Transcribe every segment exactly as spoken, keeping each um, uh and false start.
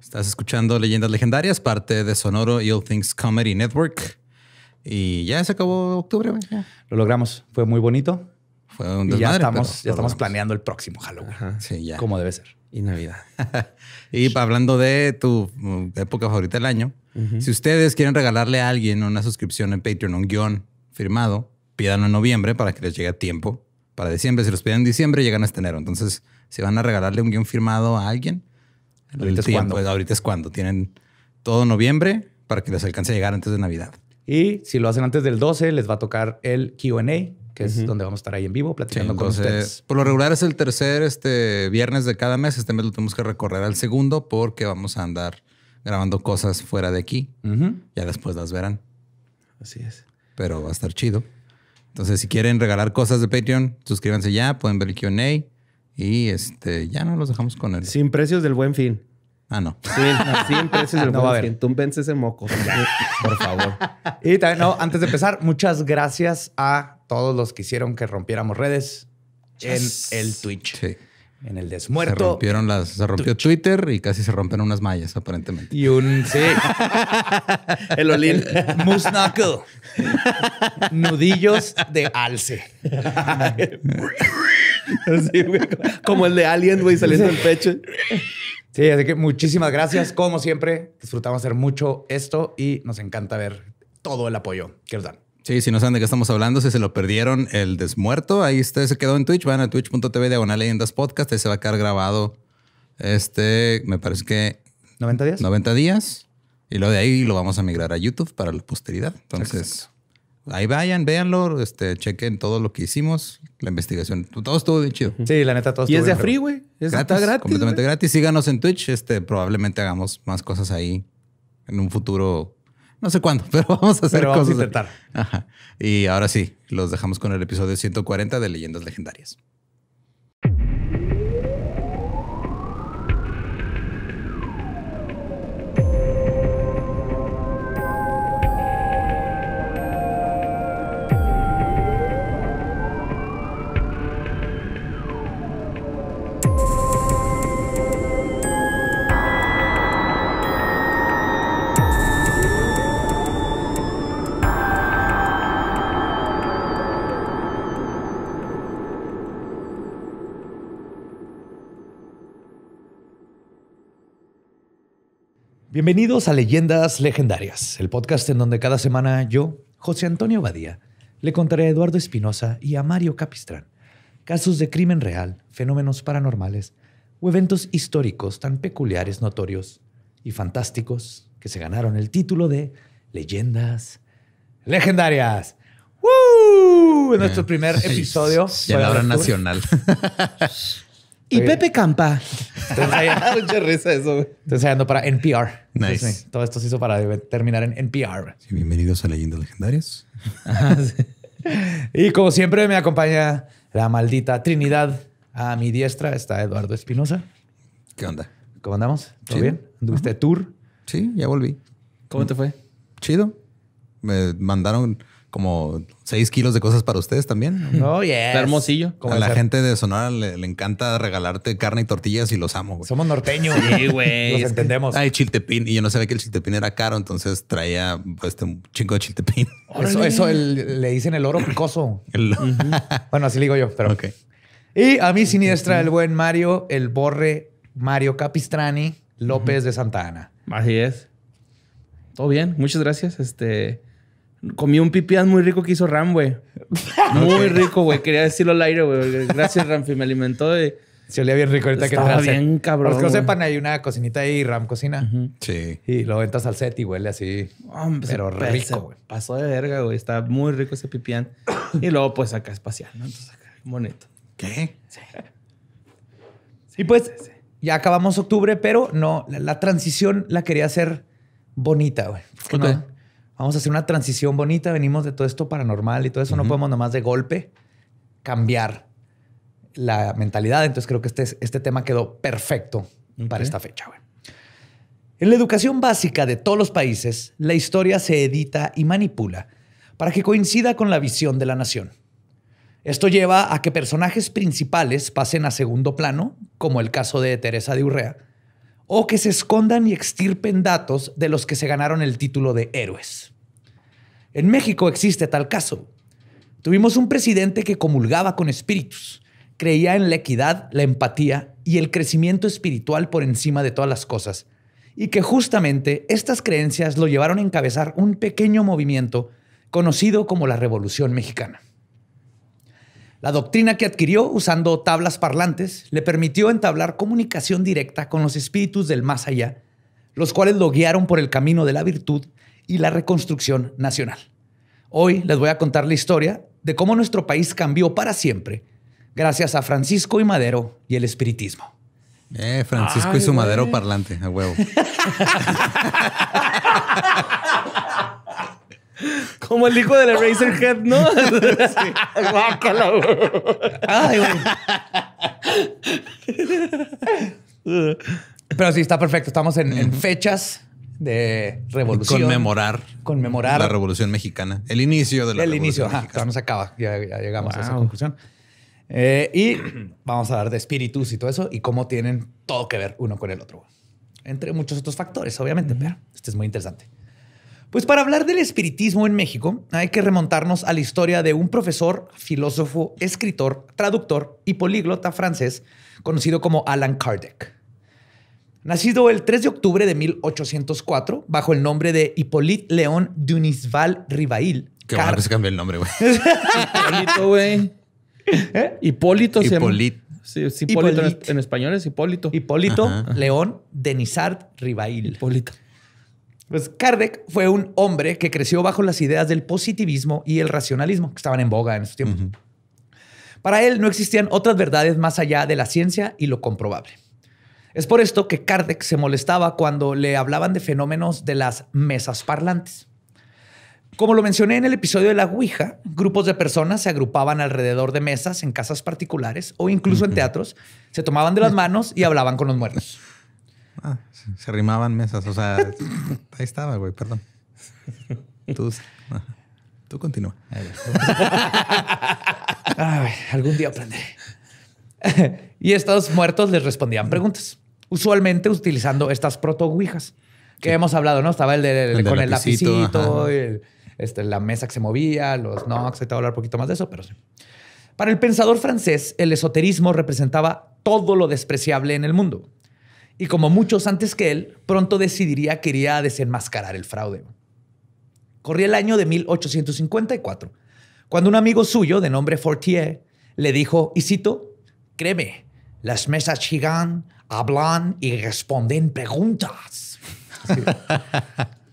Estás escuchando Leyendas Legendarias, parte de Sonoro All Things Comedy Network. Y ya se acabó octubre, güey. Lo logramos. Fue muy bonito. Fue un desmadre, y ya estamos, ya estamos planeando el próximo Halloween. Ajá, sí, ya. Como debe ser. Y Navidad. Y hablando de tu época favorita del año, uh-huh. si ustedes quieren regalarle a alguien una suscripción en Patreon, un guión firmado, pídanlo en noviembre para que les llegue a tiempo. Para diciembre, si los piden en diciembre, llegan hasta enero. Entonces, si van a regalarle un guión firmado a alguien, ahorita es cuando. Ahorita es cuando. Tienen todo noviembre para que les alcance a llegar antes de Navidad. Y si lo hacen antes del doce, les va a tocar el Q and A, que uh-huh. es donde vamos a estar ahí en vivo platicando sí, con doce, ustedes. Por lo regular es el tercer este, viernes de cada mes. Este mes lo tenemos que recorrer al segundo porque vamos a andar grabando cosas fuera de aquí. Uh-huh. Ya después las verán. Así es. Pero va a estar chido. Entonces, si quieren regalar cosas de Patreon, suscríbanse ya. Pueden ver el Q and A. Y este, ya no los dejamos con él. El... Sin precios del Buen Fin. Ah, no. Sí, no, sin precios del no, Buen Fin. Túmpense ese moco. Por favor. Y también, no, antes de empezar, muchas gracias a todos los que hicieron que rompiéramos redes yes. en el Twitch. Sí. En el desmuerto. Se rompieron las... Se rompió Twitch. Twitter y casi se rompen unas mallas, aparentemente. Y un... Sí. El olín. Moose knuckle. Nudillos de alce. Así, güey, como el de Alien, güey, saliendo del pecho. Sí, así que muchísimas gracias. Como siempre, disfrutamos hacer mucho esto y nos encanta ver todo el apoyo que nos dan. Sí, si no saben de qué estamos hablando, si se lo perdieron, el desmuerto, ahí usted se quedó en Twitch. Van a twitch punto tv diagonal leyendas podcast. Ahí se va a quedar grabado este, me parece que... ¿noventa días? noventa días. Y luego de ahí lo vamos a migrar a YouTube para la posteridad. Entonces... Exacto. Ahí vayan, véanlo, este, chequen todo lo que hicimos, la investigación. Todo estuvo bien chido. Sí, la neta, todo estuvo bien. Y es de free, güey. Está gratis. Completamente gratis. Síganos en Twitch. Este, probablemente hagamos más cosas ahí en un futuro. No sé cuándo, pero vamos a hacer cosas. Vamos a intentar. Ajá. Y ahora sí, los dejamos con el episodio ciento cuarenta de Leyendas Legendarias. Bienvenidos a Leyendas Legendarias, el podcast en donde cada semana yo, José Antonio Badia, le contaré a Eduardo Espinosa y a Mario Capistrán casos de crimen real, fenómenos paranormales o eventos históricos tan peculiares, notorios y fantásticos que se ganaron el título de Leyendas Legendarias. ¡Woo! En nuestro primer episodio. Ya la hora nacional. Y oye, Pepe Campa. Estoy ensayando, mucha risa eso, güey. Estoy ensayando para N P R. Nice. Entonces, todo esto se hizo para terminar en N P R. Sí, bienvenidos a Leyendas Legendarias. Ajá, sí. Y como siempre me acompaña la maldita Trinidad. A mi diestra está Eduardo Espinosa. ¿Qué onda? ¿Cómo andamos? ¿Todo Chido. bien? ¿Anduviste de tour? Sí, ya volví. ¿Cómo te fue? Chido. Me mandaron... como seis kilos de cosas para ustedes también. Oh, yeah. Está hermosillo. A la ser? gente de Sonora le, le encanta regalarte carne y tortillas y los amo, güey. Somos norteños. Sí, güey. Los entendemos. Ay, chiltepín. Y yo no sabía que el chiltepín era caro, entonces traía este un chingo de chiltepín. ¡Órale! Eso, eso el, le dicen el oro picoso. el... Bueno, así le digo yo, pero... Okay. Y a mi siniestra el buen Mario, el borre Mario Capistrani López uh-huh. de Santa Ana. Así es. Todo bien. Muchas gracias. Este... Comí un pipián muy rico que hizo Ram, güey. Muy rico, güey. Quería decirlo al aire, güey. Gracias, Ramfi. Me alimentó de... Se olía bien rico ahorita. Estaba que Estaba bien, cabrón. Los que no sepan, hay una cocinita ahí, Ram cocina. Uh-huh. Sí. Y lo ventas al set y huele así. Hombre, pero se rico, güey. Pasó de verga, güey. Está muy rico ese pipián. Y luego, pues, acá espacial, ¿no? Entonces, acá, bonito. ¿Qué? Sí. Sí, y pues, sí, sí. ya acabamos octubre, pero no. La, la transición la quería hacer bonita, güey. Ok. No, vamos a hacer una transición bonita. Venimos de todo esto paranormal y todo eso. Uh-huh. No podemos nomás de golpe cambiar la mentalidad. Entonces creo que este, este tema quedó perfecto okay. para esta fecha. Güey. En la educación básica de todos los países, la historia se edita y manipula para que coincida con la visión de la nación. Esto lleva a que personajes principales pasen a segundo plano, como el caso de Teresa de Urrea, o que se escondan y extirpen datos de los que se ganaron el título de héroes. En México existe tal caso. Tuvimos un presidente que comulgaba con espíritus, creía en la equidad, la empatía y el crecimiento espiritual por encima de todas las cosas, y que justamente estas creencias lo llevaron a encabezar un pequeño movimiento conocido como la Revolución Mexicana. La doctrina que adquirió usando tablas parlantes le permitió entablar comunicación directa con los espíritus del más allá, los cuales lo guiaron por el camino de la virtud y la reconstrucción nacional. Hoy les voy a contar la historia de cómo nuestro país cambió para siempre gracias a Francisco I. Madero y el espiritismo. Eh, Francisco Ay, y su güey. Madero parlante, a huevo. Como el hijo del Eraserhead, ¿no? Sí. Guácala, Ay, güey. Pero sí, está perfecto. Estamos en, en fechas de revolución. Conmemorar. Conmemorar. La Revolución Mexicana. El inicio de la el Revolución inicio. Mexicana. El inicio. No se acaba. Ya, ya llegamos wow. a esa conclusión. Eh, y vamos a hablar de espíritus y todo eso y cómo tienen todo que ver uno con el otro. Entre muchos otros factores, obviamente, mm. pero este es muy interesante. Pues para hablar del espiritismo en México hay que remontarnos a la historia de un profesor, filósofo, escritor, traductor y políglota francés conocido como Alan Kardec. Nacido el tres de octubre de mil ochocientos cuatro bajo el nombre de Hippolyte Léon Denizard Rivail. Qué bueno que se cambió el nombre, güey. Hipólito, güey. ¿Eh? Hipólito se llama. Sí, es Hipólito en, en español es Hipólito. Hipólito Léon Denizard Rivail. Hipólito. Pues Kardec fue un hombre que creció bajo las ideas del positivismo y el racionalismo que estaban en boga en esos tiempos. Uh-huh. Para él no existían otras verdades más allá de la ciencia y lo comprobable. Es por esto que Kardec se molestaba cuando le hablaban de fenómenos de las mesas parlantes. Como lo mencioné en el episodio de la Ouija, grupos de personas se agrupaban alrededor de mesas en casas particulares o incluso en teatros, se tomaban de las manos y hablaban con los muertos. Ah, se rimaban mesas, o sea, ahí estaba, güey, perdón. Tú, tú continúa. Ay, algún día aprenderé. Y estos muertos les respondían preguntas, usualmente utilizando estas proto-ouijas que sí. hemos hablado, ¿no? Estaba el, de, el, el con el lapicito, lapicito el... Este, la mesa que se movía, los knocks, te voy a hablar un poquito más de eso, pero sí. Para el pensador francés, el esoterismo representaba todo lo despreciable en el mundo. Y como muchos antes que él, pronto decidiría que iría a desenmascarar el fraude. Corría el año de mil ochocientos cincuenta y cuatro, cuando un amigo suyo de nombre Fortier le dijo, y cito, créeme, las mesas gigan, hablan y responden preguntas. Sí.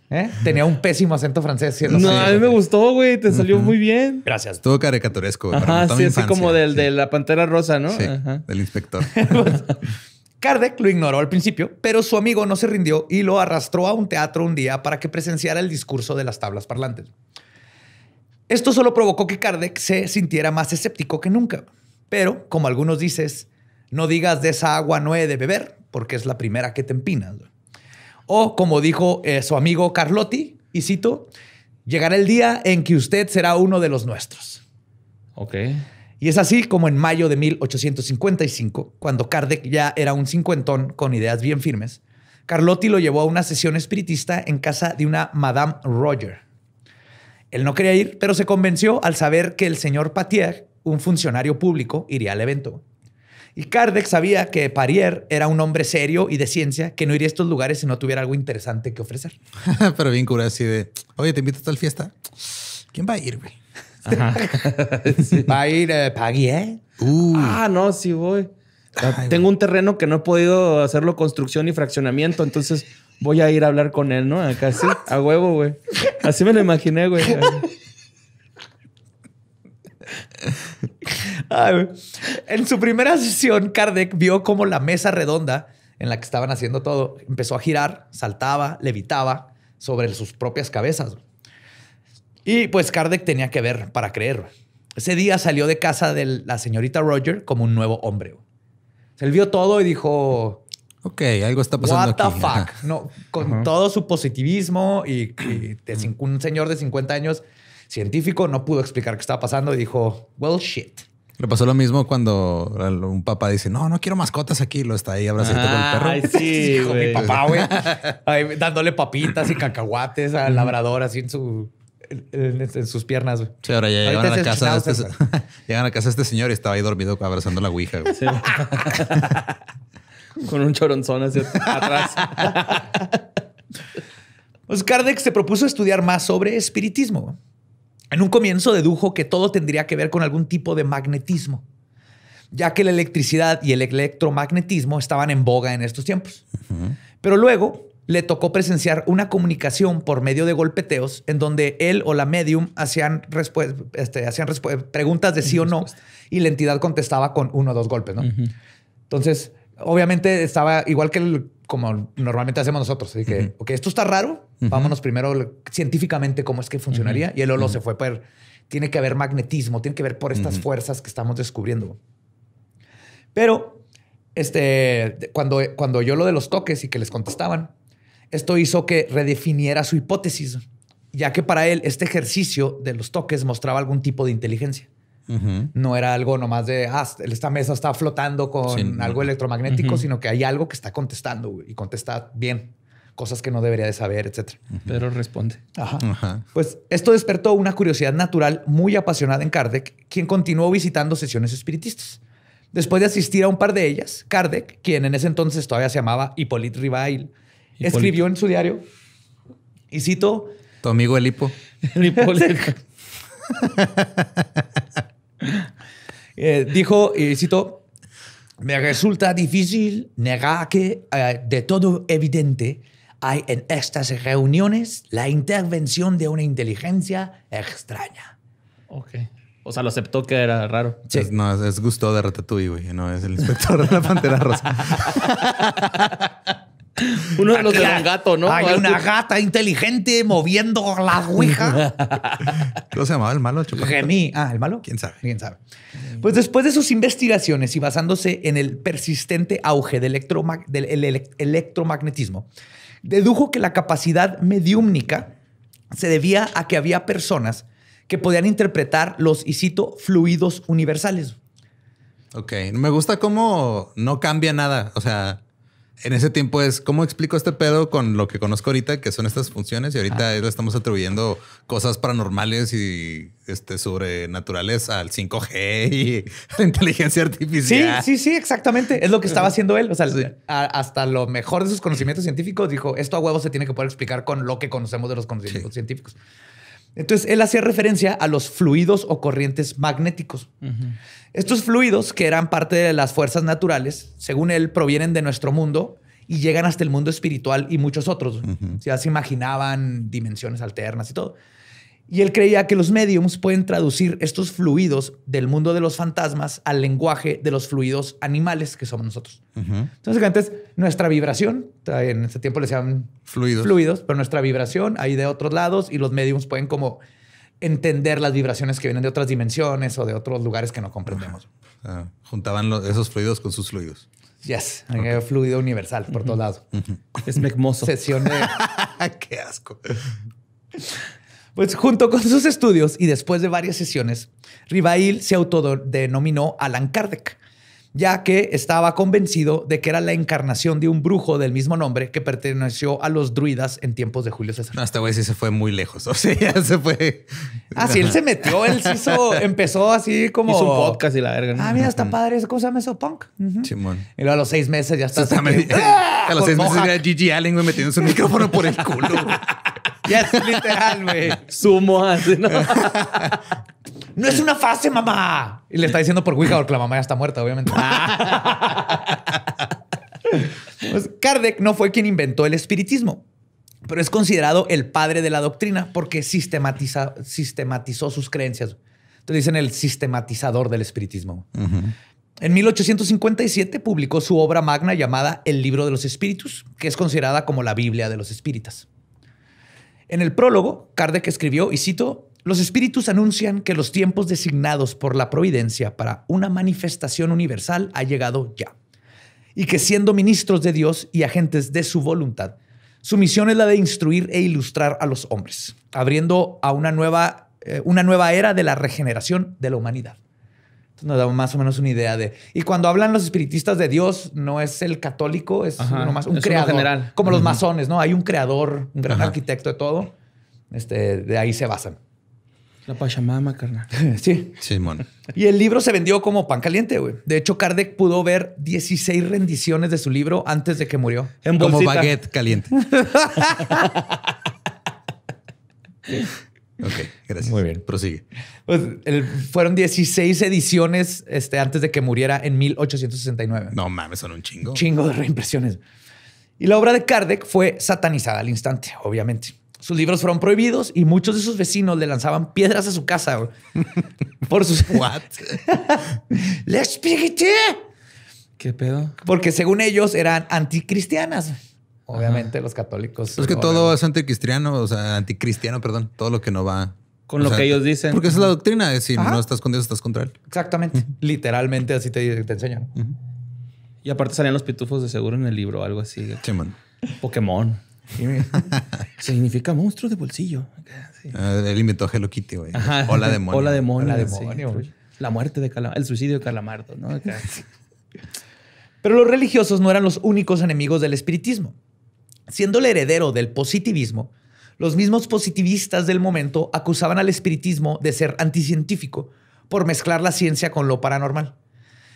¿Eh? Tenía un pésimo acento francés. No, no a mí me gustó, güey. Te salió uh-huh. muy bien. Gracias. Todo caricaturesco. Ajá, sí, así como del, sí. de la Pantera Rosa, ¿no? Sí, ajá. Del inspector. Kardec lo ignoró al principio, pero su amigo no se rindió y lo arrastró a un teatro un día para que presenciara el discurso de las tablas parlantes. Esto solo provocó que Kardec se sintiera más escéptico que nunca. Pero, como algunos dices, no digas de esa agua no he de beber, porque es la primera que te empinas, güey. O, como dijo eh, su amigo Carlotti, y cito, llegará el día en que usted será uno de los nuestros. Ok. Y es así como en mayo de mil ochocientos cincuenta y cinco, cuando Kardec ya era un cincuentón con ideas bien firmes, Carlotti lo llevó a una sesión espiritista en casa de una Madame Roger. Él no quería ir, pero se convenció al saber que el señor Patier, un funcionario público, iría al evento. Y Kardec sabía que Parier era un hombre serio y de ciencia que no iría a estos lugares si no tuviera algo interesante que ofrecer. Pero bien curado así de, oye, te invito a tal fiesta. ¿Quién va a ir, güey? Sí. ¿Va a ir eh, Parier? Uh. Ah, no, sí voy. Ay, Tengo güey. un terreno que no he podido hacerlo construcción y fraccionamiento, entonces voy a ir a hablar con él, ¿no? Acá sí, a huevo, güey. Así me lo imaginé, güey. Ay, en su primera sesión, Kardec vio cómo la mesa redonda en la que estaban haciendo todo empezó a girar, saltaba, levitaba sobre sus propias cabezas. Y pues Kardec tenía que ver para creer. Ese día salió de casa de la señorita Roger como un nuevo hombre. Se vio todo y dijo... Ok, algo está pasando aquí. What the fuck. No, con uh-huh. todo su positivismo y, y de, un señor de cincuenta años científico no pudo explicar qué estaba pasando y dijo, well, shit. Le pasó lo mismo cuando un papá dice, no, no quiero mascotas aquí. Lo está ahí abrazando ah, con el perro. Ay, sí, hijo, mi papá, güey. Dándole papitas y cacahuates al labrador así en su... En, en sus piernas. Wey. Sí, ahora ya llegan a, la casa de este, llegan a casa de este señor y estaba ahí dormido abrazando la ouija. Sí. Con un choronzón hacia atrás. Pues Kardec se propuso estudiar más sobre espiritismo. En un comienzo dedujo que todo tendría que ver con algún tipo de magnetismo, ya que la electricidad y el electromagnetismo estaban en boga en estos tiempos. Uh-huh. Pero luego... le tocó presenciar una comunicación por medio de golpeteos en donde él o la medium hacían, este, hacían preguntas de sí o no y la entidad contestaba con uno o dos golpes, ¿no? Uh-huh. Entonces, obviamente estaba igual que el, como normalmente hacemos nosotros. Así que, uh-huh. ok, esto está raro. Uh-huh. Vámonos primero científicamente cómo es que funcionaría. Uh-huh. Y él o lo uh-huh. se fue por... Tiene que haber magnetismo, tiene que ver por estas uh-huh. fuerzas que estamos descubriendo. Pero este, cuando, cuando oyó lo de los toques y que les contestaban, esto hizo que redefiniera su hipótesis, ya que para él este ejercicio de los toques mostraba algún tipo de inteligencia. Uh-huh. No era algo nomás de, ah, esta mesa está flotando con sí, algo no. electromagnético, uh-huh. sino que hay algo que está contestando y contesta bien, cosas que no debería de saber, etcétera. Uh-huh. Pero responde. Ajá. Uh-huh. Pues esto despertó una curiosidad natural muy apasionada en Kardec, quien continuó visitando sesiones espiritistas. Después de asistir a un par de ellas, Kardec, quien en ese entonces todavía se llamaba Hippolyte Rivail, escribió en su diario, y cito... Tu amigo el hipo. El hipo eh, dijo, y cito, me resulta difícil negar que eh, de todo evidente hay en estas reuniones la intervención de una inteligencia extraña. Ok. O sea, lo aceptó que era raro. Sí. Es, no, es Gusto de Ratatouille, güey. No, es el inspector de la Pantera Rosa. Uno de los de un gato, ¿no? Hay una gata inteligente moviendo la ouija. ¿Cómo se llamaba el malo? Remy. Ah, ¿el malo? ¿Quién sabe? ¿Quién sabe? Pues después de sus investigaciones y basándose en el persistente auge del, electromag del ele electromagnetismo, dedujo que la capacidad mediúmnica se debía a que había personas que podían interpretar los, y cito, fluidos universales. Ok. Me gusta cómo no cambia nada. O sea... En ese tiempo es, ¿cómo explico este pedo con lo que conozco ahorita, que son estas funciones? Y ahorita ah. le estamos atribuyendo cosas paranormales y este, sobrenaturales al cinco G y a la inteligencia artificial. Sí, sí, sí, exactamente. Es lo que estaba haciendo él. O sea, sí. a, hasta lo mejor de sus conocimientos científicos dijo, esto a huevo se tiene que poder explicar con lo que conocemos de los conocimientos sí. científicos. Entonces, él hacía referencia a los fluidos o corrientes magnéticos. Uh-huh. Estos fluidos, que eran parte de las fuerzas naturales, según él, provienen de nuestro mundo y llegan hasta el mundo espiritual y muchos otros. Uh-huh. Ya se imaginaban dimensiones alternas y todo. Y él creía que los mediums pueden traducir estos fluidos del mundo de los fantasmas al lenguaje de los fluidos animales que somos nosotros. Uh-huh. Entonces, antes, nuestra vibración... En este tiempo le llaman fluidos. fluidos, pero nuestra vibración hay de otros lados y los mediums pueden como entender las vibraciones que vienen de otras dimensiones o de otros lugares que no comprendemos. Uh, uh, juntaban los, esos fluidos con sus fluidos. Yes. Okay. Fluido universal por uh-huh. todos lados. Uh-huh. Es mecmoso. Sesión de... ¡Qué asco! Pues junto con sus estudios y después de varias sesiones, Rivail se autodenominó Alan Kardec, ya que estaba convencido de que era la encarnación de un brujo del mismo nombre que perteneció a los druidas en tiempos de Julio César. No, este güey sí se fue muy lejos. O sea, ya se fue. Ah, sí, él se metió. Él se hizo, empezó así como... Hizo un podcast y la verga. Ah, mira, está padre. ¿Cómo se llama eso? ¿Punk? Uh-huh. Simón. Y luego a los seis meses ya está... está que, ¡ah! A los seis moja. meses era Gigi Allen, güey, metiendo su micrófono por el culo. Ya es literal, güey. Sumo así, ¿no? ¡No es una fase, mamá! Y le está diciendo por Ouija porque la mamá ya está muerta, obviamente. Pues Kardec no fue quien inventó el espiritismo, pero es considerado el padre de la doctrina porque sistematiza, sistematizó sus creencias. Entonces dicen el sistematizador del espiritismo. Uh-huh. En mil ochocientos cincuenta y siete publicó su obra magna llamada El Libro de los Espíritus, que es considerada como la Biblia de los espíritas. En el prólogo, Kardec escribió, y cito... Los espíritus anuncian que los tiempos designados por la providencia para una manifestación universal ha llegado ya. Y que siendo ministros de Dios y agentes de su voluntad, su misión es la de instruir e ilustrar a los hombres, abriendo a una nueva, eh, una nueva era de la regeneración de la humanidad. Entonces nos da más o menos una idea de... Y cuando hablan los espiritistas de Dios, no es el católico, es Ajá, nomás un es creador. General. Como Ajá. los masones, ¿no? Hay un creador, un gran Ajá. arquitecto de todo. Este, de ahí se basan. La Pachamama, carnal. Sí. Simón. Y el libro se vendió como pan caliente, güey. De hecho, Kardec pudo ver dieciséis rendiciones de su libro antes de que murió. En como bolsita. Baguette caliente. Ok, gracias. Muy bien. Prosigue. Pues, el, fueron dieciséis ediciones este, antes de que muriera en mil ochocientos sesenta y nueve. No mames, son un chingo. Un chingo de reimpresiones. Y la obra de Kardec fue satanizada al instante, obviamente. Sus libros fueron prohibidos y muchos de sus vecinos le lanzaban piedras a su casa. Por sus... ¿What? ¡Le expliqué! ¿Qué pedo? Porque según ellos eran anticristianas. Obviamente, Ajá. los católicos. Pero es que obviamente. todo es anticristiano, o sea, anticristiano, perdón, todo lo que no va con lo sea, que ellos dicen. Porque esa es la doctrina: es si Ajá. no estás con Dios, estás contra él. Exactamente. Literalmente así te, te enseñan. Uh-huh. Y aparte salían los pitufos de seguro en el libro, algo así. Sí, man. Pokémon. Significa monstruo de bolsillo. Sí. Uh, él inventó a Hello Kitty, güey. Hola demonio. Hola demonio. Hola demonio. Sí. La muerte de Calamardo, el suicidio de Calamardo, ¿no? Pero los religiosos no eran los únicos enemigos del espiritismo. Siendo el heredero del positivismo, los mismos positivistas del momento acusaban al espiritismo de ser anticientífico por mezclar la ciencia con lo paranormal.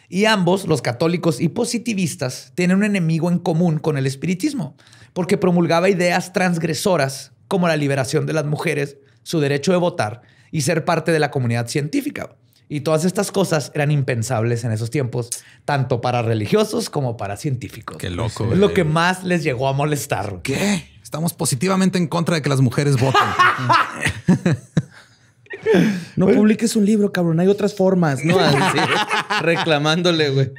Y ambos, los católicos y positivistas, tienen un enemigo en común con el espiritismo, porque promulgaba ideas transgresoras como la liberación de las mujeres, su derecho de votar y ser parte de la comunidad científica. Y todas estas cosas eran impensables en esos tiempos, tanto para religiosos como para científicos. Qué loco. Es lo que más les llegó a molestar. ¿Qué? Estamos positivamente en contra de que las mujeres voten. No bueno. publiques un libro, cabrón. Hay otras formas, ¿no? Así, reclamándole, güey.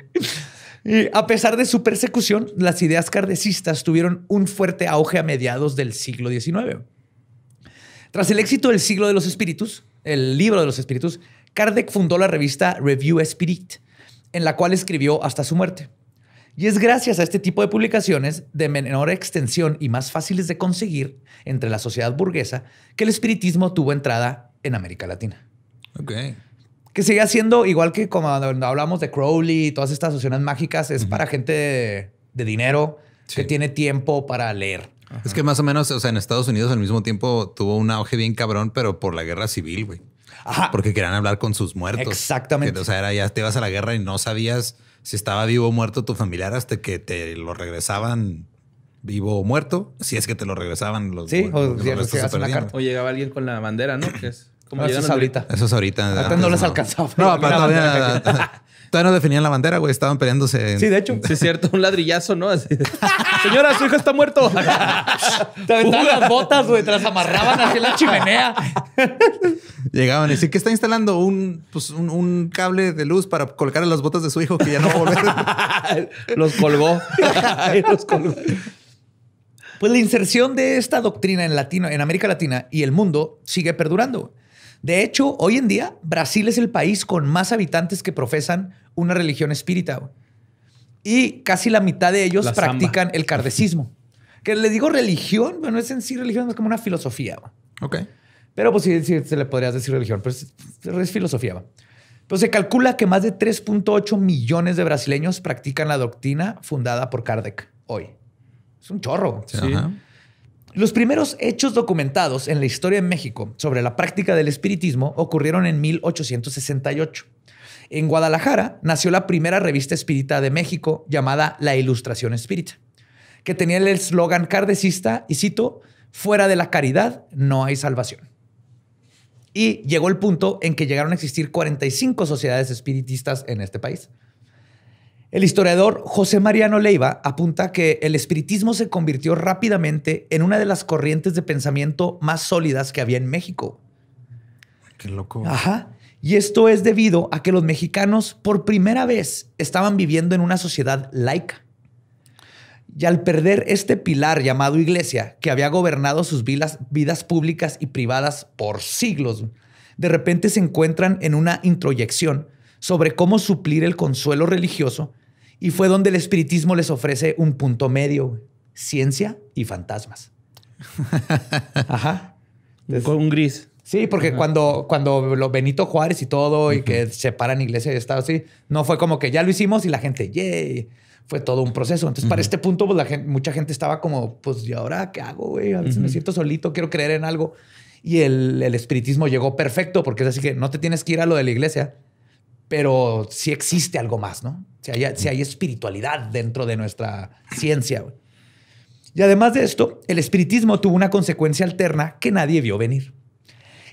Y a pesar de su persecución, las ideas kardecistas tuvieron un fuerte auge a mediados del siglo diecinueve. Tras el éxito del siglo de los espíritus, el libro de los espíritus, Kardec fundó la revista Revue Spirite, en la cual escribió hasta su muerte. Y es gracias a este tipo de publicaciones de menor extensión y más fáciles de conseguir entre la sociedad burguesa que el espiritismo tuvo entrada en América Latina. Ok. Que sigue siendo igual que como cuando hablamos de Crowley y todas estas asociaciones mágicas, es uh-huh. para gente de, de dinero sí. que tiene tiempo para leer. Ajá. Es que más o menos, o sea, en Estados Unidos al mismo tiempo tuvo un auge bien cabrón, pero por la guerra civil, güey. Ajá. Porque querían hablar con sus muertos. Exactamente. Que, o sea, era, ya te ibas a la guerra y no sabías si estaba vivo o muerto tu familiar hasta que te lo regresaban vivo o muerto. Si es que te lo regresaban los Sí, o, los los se una carta. O llegaba alguien con la bandera, ¿no? Que es... Como eso es ahorita. Eso es ahorita. Antes no les alcanzaba. No, no, todavía, todavía no definían la bandera, güey. Estaban peleándose. En... Sí, de hecho. Sí, es cierto. Un ladrillazo, ¿no? Así de... Señora, su hijo está muerto. Te aventaban las botas, güey. Te las amarraban hacia la chimenea. Llegaban y decían que está instalando un, pues, un, un cable de luz para colgar las botas de su hijo que ya no va a volver. Los colgó. Los colgó. Pues la inserción de esta doctrina en, Latino, en América Latina y el mundo sigue perdurando. De hecho, hoy en día, Brasil es el país con más habitantes que profesan una religión espírita. Y casi la mitad de ellos la practican samba. el kardecismo. Que le digo religión, bueno, es en sí religión, es como una filosofía. Ok. Pero pues sí, sí se le podría decir religión, pero es, es filosofía. Pero se calcula que más de tres punto ocho millones de brasileños practican la doctrina fundada por Kardec hoy. Es un chorro. Sí. ¿Sí? Ajá. Los primeros hechos documentados en la historia de México sobre la práctica del espiritismo ocurrieron en mil ochocientos sesenta y ocho. En Guadalajara nació la primera revista espírita de México llamada La Ilustración Espírita, que tenía el eslogan kardecista, y cito, "Fuera de la caridad no hay salvación". Y llegó el punto en que llegaron a existir cuarenta y cinco sociedades espiritistas en este país. El historiador José Mariano Leiva apunta que el espiritismo se convirtió rápidamente en una de las corrientes de pensamiento más sólidas que había en México. Qué loco. Ajá. Y esto es debido a que los mexicanos por primera vez estaban viviendo en una sociedad laica. Y al perder este pilar llamado iglesia, que había gobernado sus vidas, vidas públicas y privadas por siglos, de repente se encuentran en una introyección sobre cómo suplir el consuelo religioso. Y fue donde el espiritismo les ofrece un punto medio, ciencia y fantasmas. Ajá. Con un gris. Sí, porque Ajá. cuando cuando lo Benito Juárez y todo, Ajá. y que separan iglesia y Estado, así, no fue como que ya lo hicimos y la gente, yay. Fue todo un proceso. Entonces, Ajá. para este punto, pues, la gente, mucha gente estaba como, pues, ¿y ahora qué hago, güey? A veces Ajá. me siento solito, quiero creer en algo. Y el, el espiritismo llegó perfecto, porque es así que no te tienes que ir a lo de la iglesia, pero sí existe algo más, ¿no? Si hay, Ajá. si hay espiritualidad dentro de nuestra ciencia, güey. Y además de esto, el espiritismo tuvo una consecuencia alterna que nadie vio venir.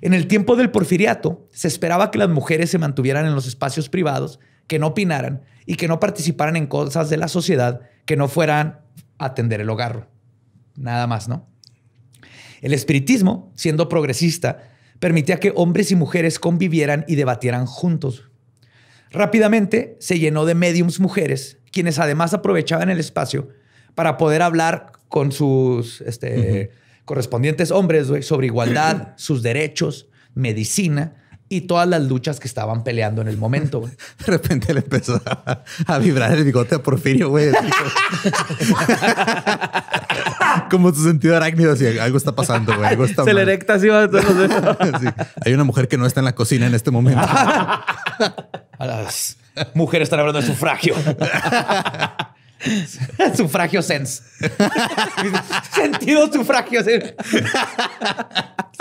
En el tiempo del porfiriato, se esperaba que las mujeres se mantuvieran en los espacios privados, que no opinaran y que no participaran en cosas de la sociedad, que no fueran a atender el hogar. Nada más, ¿no? El espiritismo, siendo progresista, permitía que hombres y mujeres convivieran y debatieran juntos. Rápidamente se llenó de médiums mujeres, quienes además aprovechaban el espacio para poder hablar con sus... Este, uh-huh. correspondientes hombres, güey, sobre igualdad, sus derechos, medicina y todas las luchas que estaban peleando en el momento, güey. De repente le empezó a, a vibrar el bigote a Porfirio, güey. Como su sentido arácnido, así, algo está pasando, güey. Algo está Se mal. le erecta así. Va a todos los sí. Hay una mujer que no está en la cocina en este momento. A las mujeres están hablando de sufragio. Sufragio sense. Sentido sufragio sense.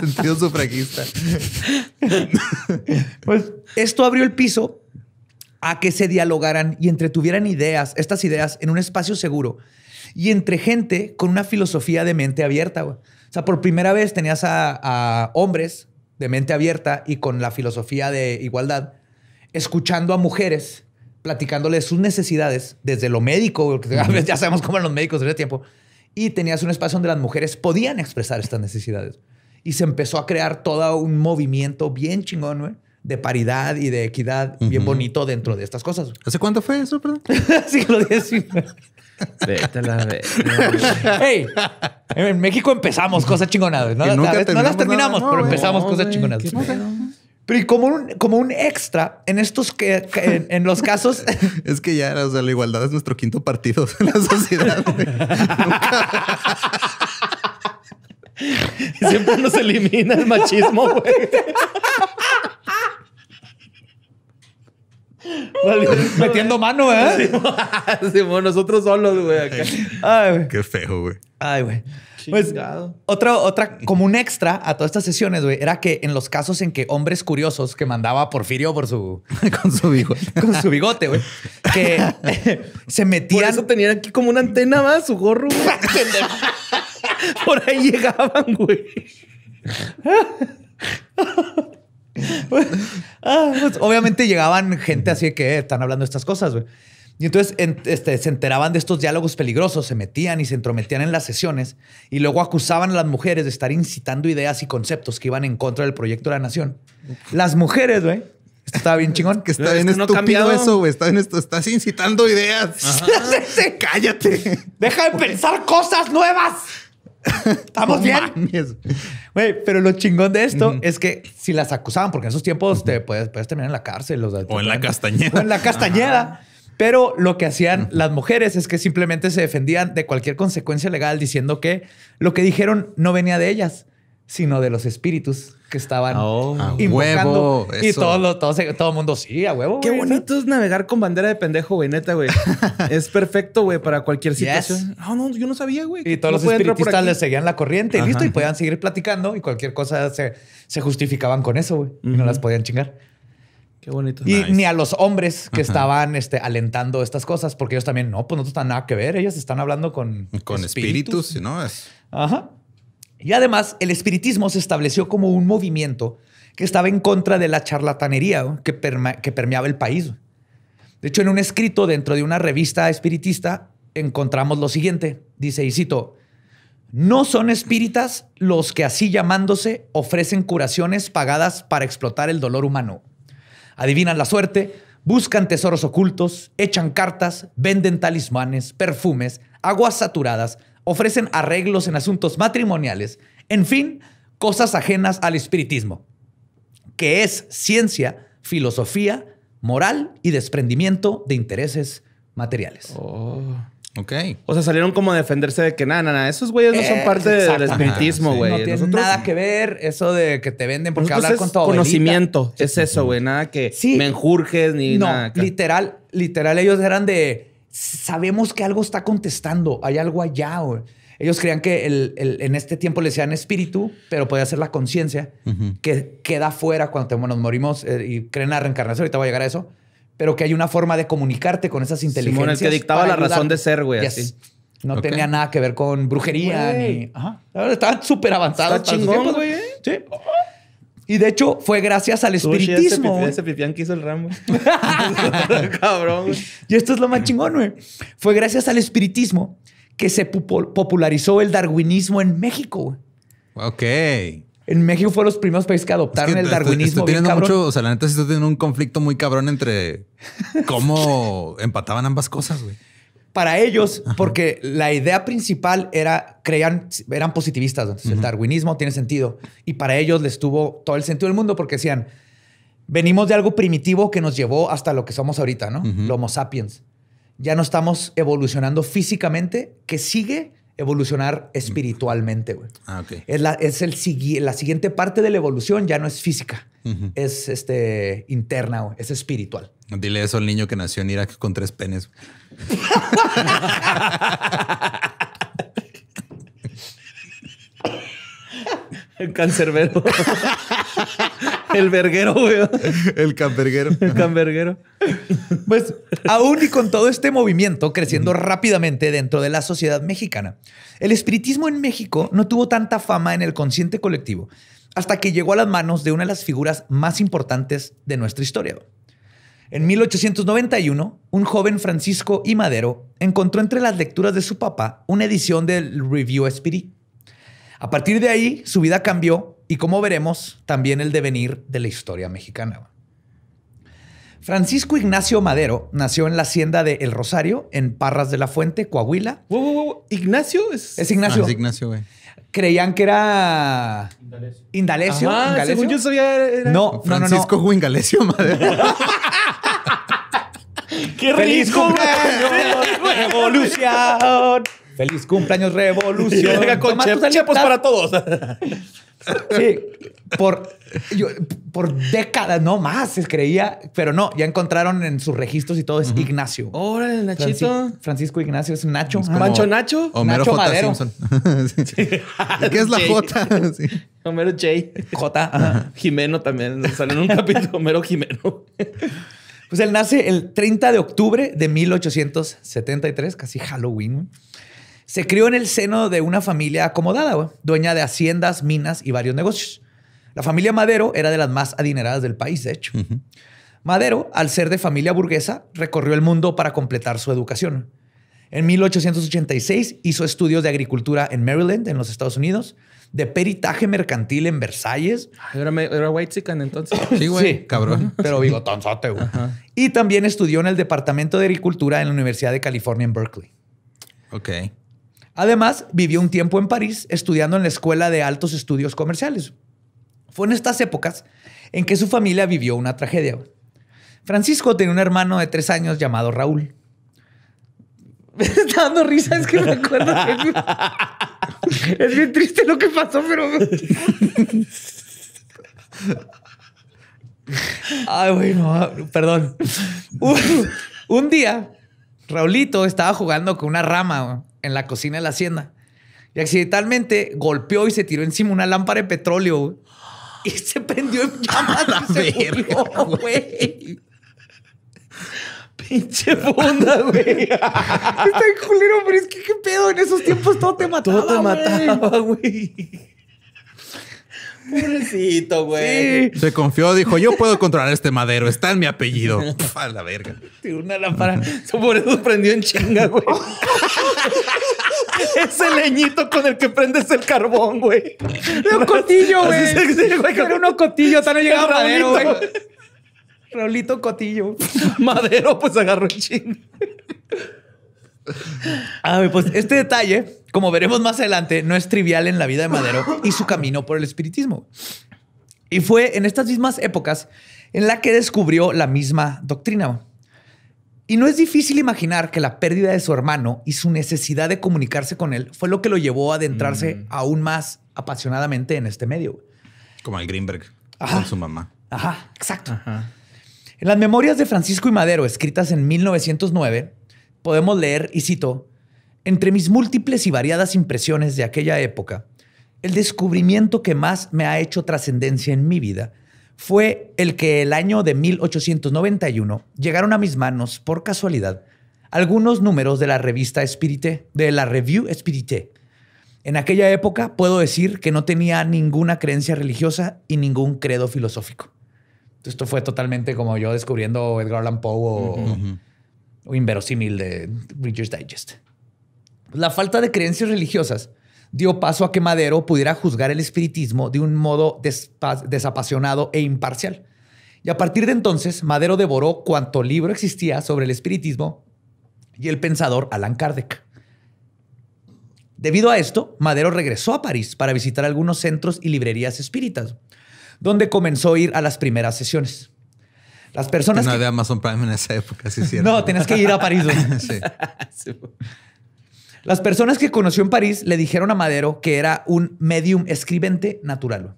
Sentido sufragista. Pues esto abrió el piso a que se dialogaran y entretuvieran ideas, estas ideas en un espacio seguro y entre gente con una filosofía de mente abierta. O sea, por primera vez tenías a, a hombres de mente abierta y con la filosofía de igualdad escuchando a mujeres platicándole sus necesidades desde lo médico, porque a veces ya sabemos cómo eran los médicos en ese tiempo, y tenías un espacio donde las mujeres podían expresar estas necesidades. Y se empezó a crear todo un movimiento bien chingón, güey, de paridad y de equidad, uh-huh. bien bonito dentro de estas cosas. ¿Hace cuánto fue eso, perdón? Siglo diecinueve. Vete a la vez. Hey, en México empezamos cosas chingonadas. No, no las terminamos, nada, pero no, empezamos no, cosas no, chingonadas. Pero y como un, como un extra en estos que, que en, en los casos... Es que ya, o sea, la igualdad es nuestro quinto partido en la sociedad. Nunca... Siempre nos elimina el machismo, güey. Metiendo mano, ¿eh? Sí, nosotros solos, güey. Ay, güey. Qué feo, güey. Ay, güey. Pues, otra, otra, como un extra a todas estas sesiones, güey, era que en los casos en que hombres curiosos que mandaba a Porfirio por su... con su bigote. Con su bigote, güey. Que se metían... Por eso tenían aquí como una antena más, su gorro. Por ahí llegaban, güey. Pues, ah, pues, obviamente llegaban gente así que eh, están hablando estas cosas, güey. Y entonces en, este, se enteraban de estos diálogos peligrosos, se metían y se entrometían en las sesiones y luego acusaban a las mujeres de estar incitando ideas y conceptos que iban en contra del proyecto de la nación. Las mujeres, güey. Estaba bien chingón. Que está bien estúpido eso, güey. Está estás incitando ideas. Cállate. Deja de pensar cosas nuevas. ¿Estamos bien? Güey, pero lo chingón de esto uh-huh. es que si las acusaban, porque en esos tiempos uh-huh. te puedes, puedes terminar en la cárcel. O, sea, o en la castañeda. O en la castañeda. Uh-huh. Pero lo que hacían uh-huh. las mujeres es que simplemente se defendían de cualquier consecuencia legal diciendo que lo que dijeron no venía de ellas, sino de los espíritus que estaban oh, invocando. Huevo, y todo, lo, todo, todo el mundo, sí, a huevo. Qué güey, bonito ¿sabes? Es navegar con bandera de pendejo, güey, neta, güey. Es perfecto, güey, para cualquier situación. Yes. No, no, yo no sabía, güey. Y todos los espiritistas les seguían la corriente y Ajá. listo, y podían seguir platicando y cualquier cosa se, se justificaban con eso, güey. Uh-huh. Y no las podían chingar. Qué bonito. Y nice. Ni a los hombres que Ajá. estaban este, alentando estas cosas, porque ellos también, no, pues no tienen nada que ver. Ellas están hablando con... Con espíritus, espíritus ¿no? Es... Ajá. Y además, el espiritismo se estableció como un movimiento que estaba en contra de la charlatanería que, que permeaba el país. De hecho, en un escrito dentro de una revista espiritista encontramos lo siguiente. Dice, y cito, no son espíritas los que así llamándose ofrecen curaciones pagadas para explotar el dolor humano. Adivinan la suerte, buscan tesoros ocultos, echan cartas, venden talismanes, perfumes, aguas saturadas, ofrecen arreglos en asuntos matrimoniales, en fin, cosas ajenas al espiritismo, que es ciencia, filosofía, moral y desprendimiento de intereses materiales. Oh. Ok. O sea, salieron como a defenderse de que nada, nada, nah, esos güeyes no son eh, parte del espiritismo, güey. Sí. No tiene nada que ver eso de que te venden porque hablar con todo. Conocimiento, es eso, güey. Nada que sí. me enjurjes ni no, nada. No, literal, literal, ellos eran de sabemos que algo está contestando, hay algo allá, güey. Ellos creían que el, el, en este tiempo le decían espíritu, pero podía ser la conciencia uh-huh. que queda fuera cuando te, nos morimos eh, y creen a reencarnación. Ahorita voy a llegar a eso. Pero que hay una forma de comunicarte con esas inteligencias. Simón, el que dictaba la ayudar. razón de ser, güey. Yes. Así. No okay. tenía nada que ver con brujería wey. ni... Ajá. Estaban súper avanzados. Está chingón, güey. ¿Eh? Sí. Y de hecho, fue gracias al espiritismo. Uy, ese pipián que hizo el Rambo. Cabrón. Wey. Y esto es lo más chingón, güey. Fue gracias al espiritismo que se popularizó el darwinismo en México. Ok. En México fueron los primeros países que adoptaron es que el darwinismo. Estoy teniendo bien mucho, o sea, la neta sí está teniendo un conflicto muy cabrón entre cómo empataban ambas cosas, güey. Para ellos, Ajá. porque la idea principal era, creían, eran positivistas. Entonces, uh-huh. el darwinismo tiene sentido. Y para ellos les tuvo todo el sentido del mundo porque decían, venimos de algo primitivo que nos llevó hasta lo que somos ahorita, ¿no? Uh-huh. El Homo sapiens. Ya no estamos evolucionando físicamente, que sigue... evolucionar espiritualmente, güey. Ah, ok. Es, la, es el, la siguiente parte de la evolución, ya no es física. Uh-huh. Es este, interna, güey. Es espiritual. Dile eso al niño que nació en Irak con tres penes. El cancerbero. El verguero, güey. El camberguero. El camberguero. Pues, aún y con todo este movimiento creciendo rápidamente dentro de la sociedad mexicana, el espiritismo en México no tuvo tanta fama en el consciente colectivo hasta que llegó a las manos de una de las figuras más importantes de nuestra historia. En mil ochocientos noventa y uno, un joven Francisco I. Madero encontró entre las lecturas de su papá una edición del Revue Spirite. A partir de ahí, su vida cambió y, como veremos, también el devenir de la historia mexicana. Francisco Ignacio Madero nació en la hacienda de El Rosario, en Parras de la Fuente, Coahuila. Wow, wow, wow. ¿Ignacio? Es, es Ignacio. Ah, es Ignacio, güey. Creían que era... Indalecio. Indalecio. Ajá, Indalecio. Según yo sabía... Era... No, Francisco no, no. Francisco no. Indalecio Madero. ¡Qué feliz rico! ¡Cumpleaños, revolución! ¡Feliz cumpleaños, revolución! Con chepos para todos. Sí, por, yo, por décadas, no más, se creía. Pero no, ya encontraron en sus registros y todo, es uh-huh. Ignacio. Órale, Nachito. Francisco, Francisco Ignacio es Nacho. Es Mancho Nacho. Homero Nacho J. Madero. Sí. Sí. ¿Qué es la J? J. Sí. Homero J. J. Ajá. Jimeno también. Sale en un capítulo Homero Jimeno. Pues él nace el treinta de octubre de mil ochocientos setenta y tres, casi Halloween. Se crió en el seno de una familia acomodada, wey, dueña de haciendas, minas y varios negocios. La familia Madero era de las más adineradas del país, de hecho. Uh-huh. Madero, al ser de familia burguesa, recorrió el mundo para completar su educación. En mil ochocientos ochenta y seis hizo estudios de agricultura en Maryland, en los Estados Unidos, de peritaje mercantil en Versalles. Era, era white chican entonces. Sí, güey, sí, cabrón. Pero bigotonzote, güey. Uh-huh. Y también estudió en el Departamento de Agricultura en la Universidad de California en Berkeley. Ok. Además, vivió un tiempo en París estudiando en la Escuela de Altos Estudios Comerciales. Fue en estas épocas en que su familia vivió una tragedia. Francisco tenía un hermano de tres años llamado Raúl. Me está dando risa, es que me acuerdo que... Es bien triste lo que pasó, pero... Ay, bueno, perdón. Un, un día, Raulito estaba jugando con una rama en la cocina de la hacienda y accidentalmente golpeó y se tiró encima una lámpara de petróleo, wey, y se prendió en llamas y se murió, güey. Pinche funda, güey. Está en culero, pero es que qué pedo. En esos tiempos todo te mataba. Todo te mataba, güey. Pobrecito, güey. Sí. Se confió, dijo, yo puedo controlar este Madero. Está en mi apellido. A la verga. Tiró una lámpara. Por eso prendió en chinga, güey. Ese leñito con el que prendes el carbón, güey. Era un cotillo, güey. Era uno cotillo. Hasta no llegaba Madero, güey. Raulito cotillo. Madero, pues agarró en chinga. Ah, pues este detalle, como veremos más adelante, no es trivial en la vida de Madero y su camino por el espiritismo. Y fue en estas mismas épocas en la que descubrió la misma doctrina. Y no es difícil imaginar que la pérdida de su hermano y su necesidad de comunicarse con él fue lo que lo llevó a adentrarse mm. aún más apasionadamente en este medio. Como el Greenberg Ajá. con su mamá. Ajá, exacto. Ajá. En las memorias de Francisco I. Madero, escritas en mil novecientos nueve, podemos leer, y cito, entre mis múltiples y variadas impresiones de aquella época, el descubrimiento que más me ha hecho trascendencia en mi vida fue el que el año de mil ochocientos noventa y uno llegaron a mis manos, por casualidad, algunos números de la revista Spirite, de la Revue Spirite. En aquella época puedo decir que no tenía ninguna creencia religiosa y ningún credo filosófico. Esto fue totalmente como yo descubriendo Edgar Allan Poe o, uh-huh. o inverosímil de Reader's Digest. La falta de creencias religiosas dio paso a que Madero pudiera juzgar el espiritismo de un modo desapasionado e imparcial. Y a partir de entonces, Madero devoró cuanto libro existía sobre el espiritismo y el pensador Alan Kardec. Debido a esto, Madero regresó a París para visitar algunos centros y librerías espíritas, donde comenzó a ir a las primeras sesiones. Las personas no que... había Amazon Prime en esa época, sí es cierto. No, tenías que ir a París. Sí. Sí. Las personas que conoció en París le dijeron a Madero que era un medium escribente natural.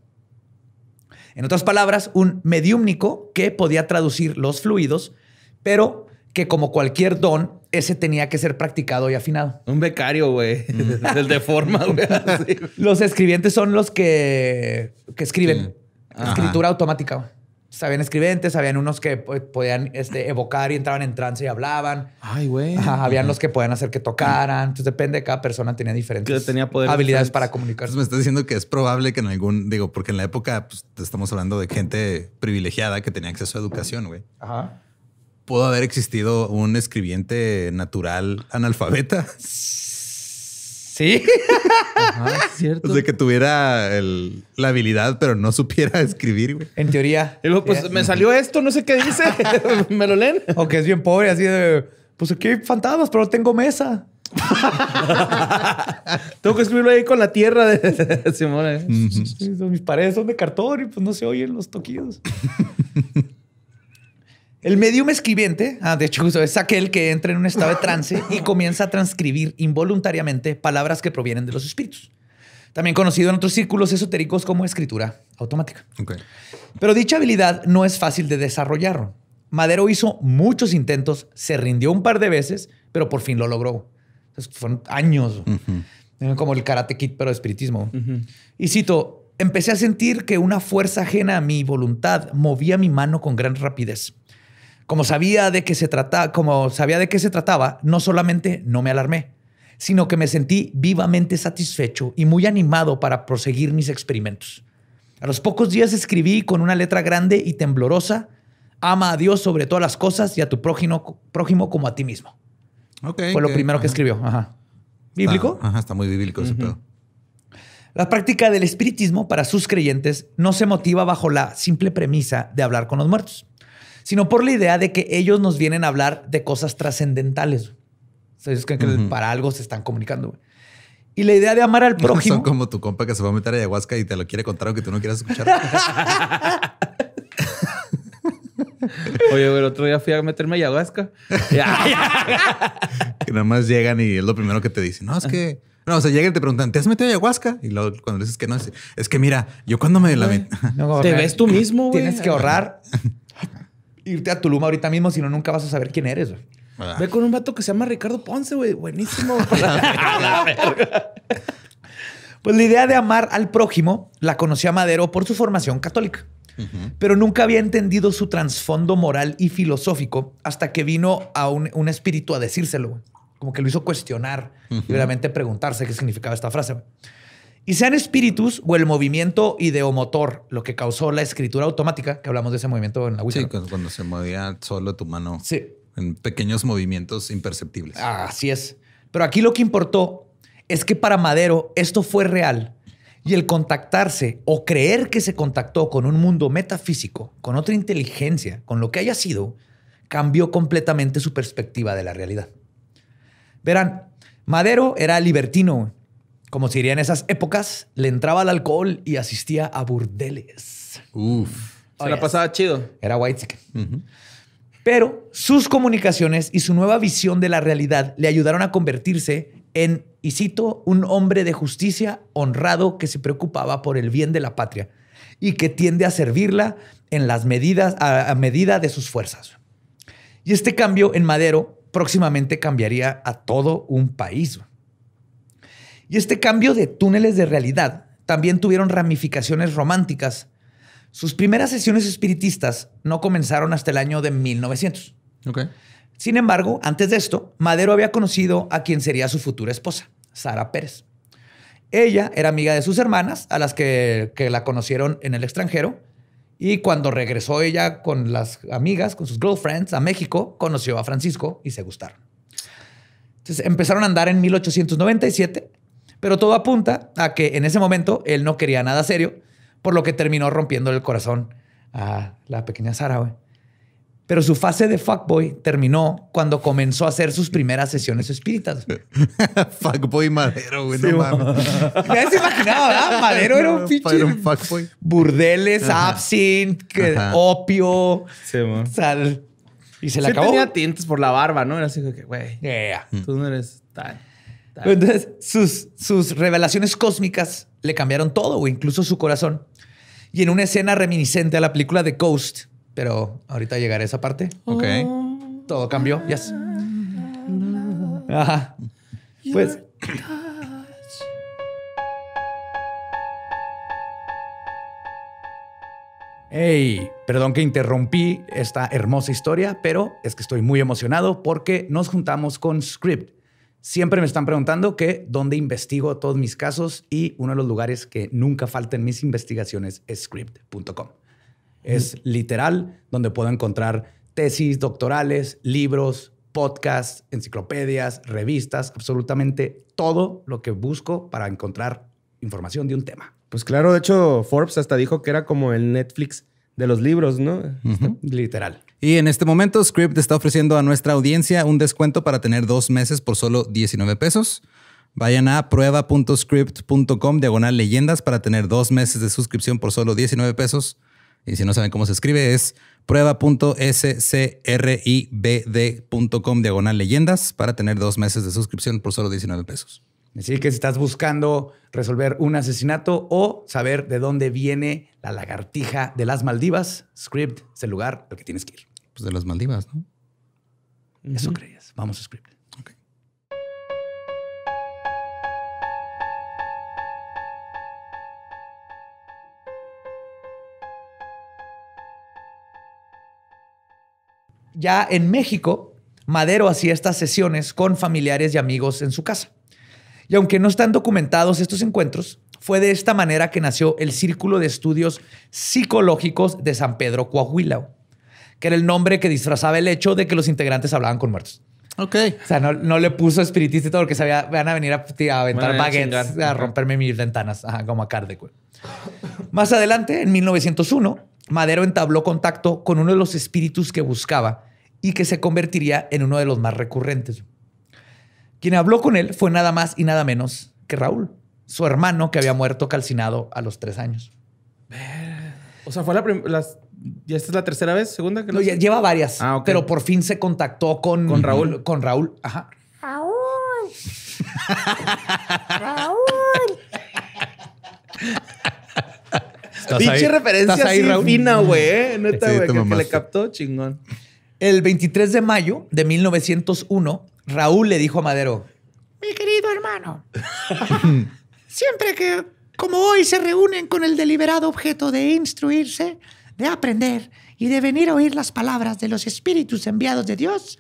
En otras palabras, un mediúmnico que podía traducir los fluidos, pero que como cualquier don, ese tenía que ser practicado y afinado. Un becario, güey. Mm. El de forma, güey. Sí. Los escribientes son los que, que escriben. Mm. Escritura Ajá. automática. Sabían escribentes, habían unos que podían este, evocar y entraban en trance y hablaban. Ay, güey. Habían los que podían hacer que tocaran. Entonces, depende de cada persona, tenía diferentes tenía poder habilidades diferentes. Para comunicarse. Entonces, me estás diciendo que es probable que en algún... Digo, porque en la época pues, estamos hablando de gente privilegiada que tenía acceso a educación, güey. Ajá. ¿Pudo haber existido un escribiente natural analfabeta? Sí. Ajá, es cierto. O sea, que tuviera el, la habilidad, pero no supiera escribir, güey. En teoría. Y luego, pues, ¿sí? Me salió esto, no sé qué dice. ¿Me lo leen? O que es bien pobre, así de... Pues aquí hay fantasmas, pero no tengo mesa. Tengo que escribirlo ahí con la tierra de Simón. ¿Eh? Uh -huh. Sí, son mis paredes son de cartón y pues no se oyen los toquidos. El medium escribiente, ah, de hecho, es aquel que entra en un estado de trance y comienza a transcribir involuntariamente palabras que provienen de los espíritus. También conocido en otros círculos esotéricos como escritura automática. Okay. Pero dicha habilidad no es fácil de desarrollar. Madero hizo muchos intentos, se rindió un par de veces, pero por fin lo logró. Entonces, fueron años, uh-huh. como el Karate Kid, pero de espiritismo. Uh-huh. Y cito, empecé a sentir que una fuerza ajena a mi voluntad movía mi mano con gran rapidez. Como sabía de qué se trataba, como sabía de qué se trataba, no solamente no me alarmé, sino que me sentí vivamente satisfecho y muy animado para proseguir mis experimentos. A los pocos días escribí con una letra grande y temblorosa: ama a Dios sobre todas las cosas y a tu prójimo, prójimo como a ti mismo. Okay, Fue lo okay, primero ajá. que escribió. Ajá. ¿Bíblico? Está, ajá, está muy bíblico ese uh-huh. pedo. La práctica del espiritismo para sus creyentes no se motiva bajo la simple premisa de hablar con los muertos, sino por la idea de que ellos nos vienen a hablar de cosas trascendentales. O sea, ellos creen que uh-huh. para algo se están comunicando. Wey. Y la idea de amar al prójimo... Son como tu compa que se va a meter a ayahuasca y te lo quiere contar aunque tú no quieras escuchar. Oye, güey, el otro día fui a meterme a ayahuasca. Que nada más llegan y es lo primero que te dicen. No, es que... No, o sea, llegan y te preguntan, ¿te has metido ayahuasca? Y luego cuando le dices que no, es, es que mira, yo cuando me la met... no, te ves tú mismo, güey. Tienes que ahorrar... Irte a Tulum ahorita mismo, si no, nunca vas a saber quién eres, güey. Ah. Ve con un vato que se llama Ricardo Ponce, güey. Buenísimo. Pues la idea de amar al prójimo la conocía Madero por su formación católica. Uh-huh. Pero nunca había entendido su trasfondo moral y filosófico hasta que vino a un, un espíritu a decírselo, güey. Como que lo hizo cuestionar uh-huh. y realmente preguntarse qué significaba esta frase, güey. Y sean espíritus o el movimiento ideomotor, lo que causó la escritura automática, que hablamos de ese movimiento en la Wicca. Sí, ¿no? Cuando se movía solo tu mano. Sí. En pequeños movimientos imperceptibles. Ah, así es. Pero aquí lo que importó es que para Madero esto fue real. Y el contactarse o creer que se contactó con un mundo metafísico, con otra inteligencia, con lo que haya sido, cambió completamente su perspectiva de la realidad. Verán, Madero era libertino. Como se diría en esas épocas, le entraba al alcohol y asistía a burdeles. Uf. Se oh, la yes. pasaba chido. Era white chicken. Uh-huh. Pero sus comunicaciones y su nueva visión de la realidad le ayudaron a convertirse en, y cito, un hombre de justicia honrado que se preocupaba por el bien de la patria y que tiende a servirla en las medidas, a, a medida de sus fuerzas. Y este cambio en Madero próximamente cambiaría a todo un país. Y este cambio de túneles de realidad también tuvieron ramificaciones románticas. Sus primeras sesiones espiritistas no comenzaron hasta el año de mil novecientos. Okay. Sin embargo, antes de esto, Madero había conocido a quien sería su futura esposa, Sara Pérez. Ella era amiga de sus hermanas, a las que, que la conocieron en el extranjero. Y cuando regresó ella con las amigas, con sus girlfriends, a México, conoció a Francisco y se gustaron. Entonces empezaron a andar en mil ochocientos noventa y siete, pero todo apunta a que en ese momento él no quería nada serio, por lo que terminó rompiendo el corazón a la pequeña Sara, güey. Pero su fase de fuckboy terminó cuando comenzó a hacer sus primeras sesiones espíritas. Fuckboy Madero, güey. Sí, no mames. Ya se imaginaba, ¿verdad? Madero no, era un pinche... Era un fuckboy. Burdeles, ajá, absinthe, que, opio, sí, sal. Y se le sí acabó. Tenía tintes por la barba, ¿no? Era así que, güey, yeah, tú no eres tal. tal. Entonces, sus, sus revelaciones cósmicas le cambiaron todo, güey, incluso su corazón. Y en una escena reminiscente a la película The Ghost... Pero ahorita llegaré a esa parte. Ok. Todo cambió. Yes. Ajá. Pues. Hey, perdón que interrumpí esta hermosa historia, pero es que estoy muy emocionado porque nos juntamos con Scribd. Siempre me están preguntando que dónde investigo todos mis casos y uno de los lugares que nunca falta en mis investigaciones es scribd punto com. Es literal, donde puedo encontrar tesis doctorales, libros, podcasts, enciclopedias, revistas, absolutamente todo lo que busco para encontrar información de un tema. Pues claro, de hecho, Forbes hasta dijo que era como el Netflix de los libros, ¿no? Uh-huh. Literal. Y en este momento, Scribd está ofreciendo a nuestra audiencia un descuento para tener dos meses por solo diecinueve pesos. Vayan a prueba punto scribd punto com diagonal leyendas para tener dos meses de suscripción por solo diecinueve pesos. Y si no saben cómo se escribe, es prueba punto scribd punto com diagonal leyendas para tener dos meses de suscripción por solo diecinueve pesos. Así que si estás buscando resolver un asesinato o saber de dónde viene la lagartija de las Maldivas, Scribd es el lugar al que tienes que ir. Pues de las Maldivas, ¿no? Uh-huh. Eso creías. Vamos a Scribd. Okay. Ya en México, Madero hacía estas sesiones con familiares y amigos en su casa. Y aunque no están documentados estos encuentros, fue de esta manera que nació el Círculo de Estudios Psicológicos de San Pedro Coahuila, que era el nombre que disfrazaba el hecho de que los integrantes hablaban con muertos. Ok. O sea, no, no le puso espiritista y todo porque sabía, van a venir a, a aventar bueno, baguettes, a romperme mis ventanas, ajá, como a Kardec. Más adelante, en mil novecientos uno, Madero entabló contacto con uno de los espíritus que buscaba y que se convertiría en uno de los más recurrentes. Quien habló con él fue nada más y nada menos que Raúl, su hermano que había muerto calcinado a los tres años. O sea, fue la primera... ¿Ya esta es la tercera vez? ¿Segunda? Que no, ya, lleva varias, ah, okay, pero por fin se contactó con... Con Raúl. Con Raúl, ajá. Raúl. Raúl. Pinche referencia ahí, así fina, güey. Neta, güey, sí, que le captó chingón. El veintitrés de mayo de mil novecientos uno, Raúl le dijo a Madero: mi querido hermano, siempre que, como hoy, se reúnen con el deliberado objeto de instruirse, de aprender y de venir a oír las palabras de los espíritus enviados de Dios,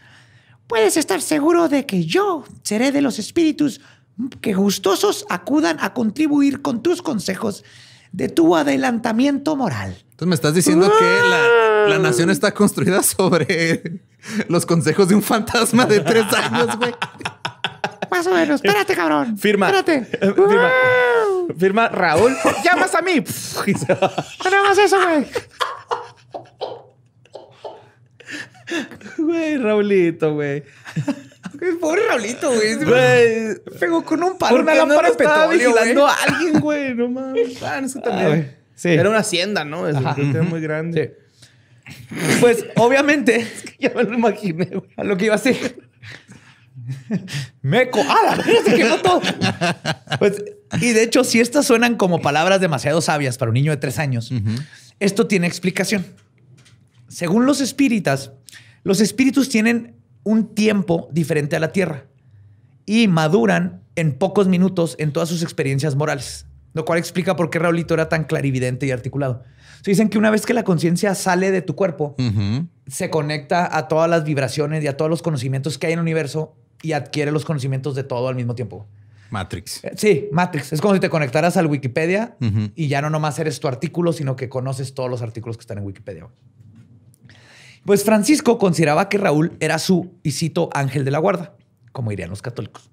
puedes estar seguro de que yo seré de los espíritus que gustosos acudan a contribuir con tus consejos de tu adelantamiento moral. Entonces me estás diciendo ¡oh! que la, la nación está construida sobre los consejos de un fantasma de tres años, güey. Más o menos. Espérate, cabrón. Firma. Espérate. Firma. ¡Oh! Firma Raúl. Llamas a mí. Tenemos eso, güey. Güey, Raulito, güey. Pobre Raulito, güey. Güey. Pegó con un palo. Una lámpara de petróleo, vigilando a alguien, güey. No mames. Ah, eso también. Ah, sí. Era una hacienda, ¿no? Eso, creo que era muy grande. Sí. Pues obviamente, es que ya me lo imaginé, güey, a lo que iba a hacer. Meco, ala, se quemó todo. Pues, y de hecho, si estas suenan como palabras demasiado sabias para un niño de tres años, uh-huh. esto tiene explicación. Según los espíritas, los espíritus tienen un tiempo diferente a la Tierra y maduran en pocos minutos en todas sus experiencias morales, lo cual explica por qué Raúlito era tan clarividente y articulado. Se dicen que una vez que la conciencia sale de tu cuerpo, uh-huh. se conecta a todas las vibraciones y a todos los conocimientos que hay en el universo y adquiere los conocimientos de todo al mismo tiempo. Matrix. Sí, Matrix. Es como si te conectaras al Wikipedia uh-huh. y ya no nomás eres tu artículo, sino que conoces todos los artículos que están en Wikipedia. Pues Francisco consideraba que Raúl era su, y cito, ángel de la guarda, como dirían los católicos.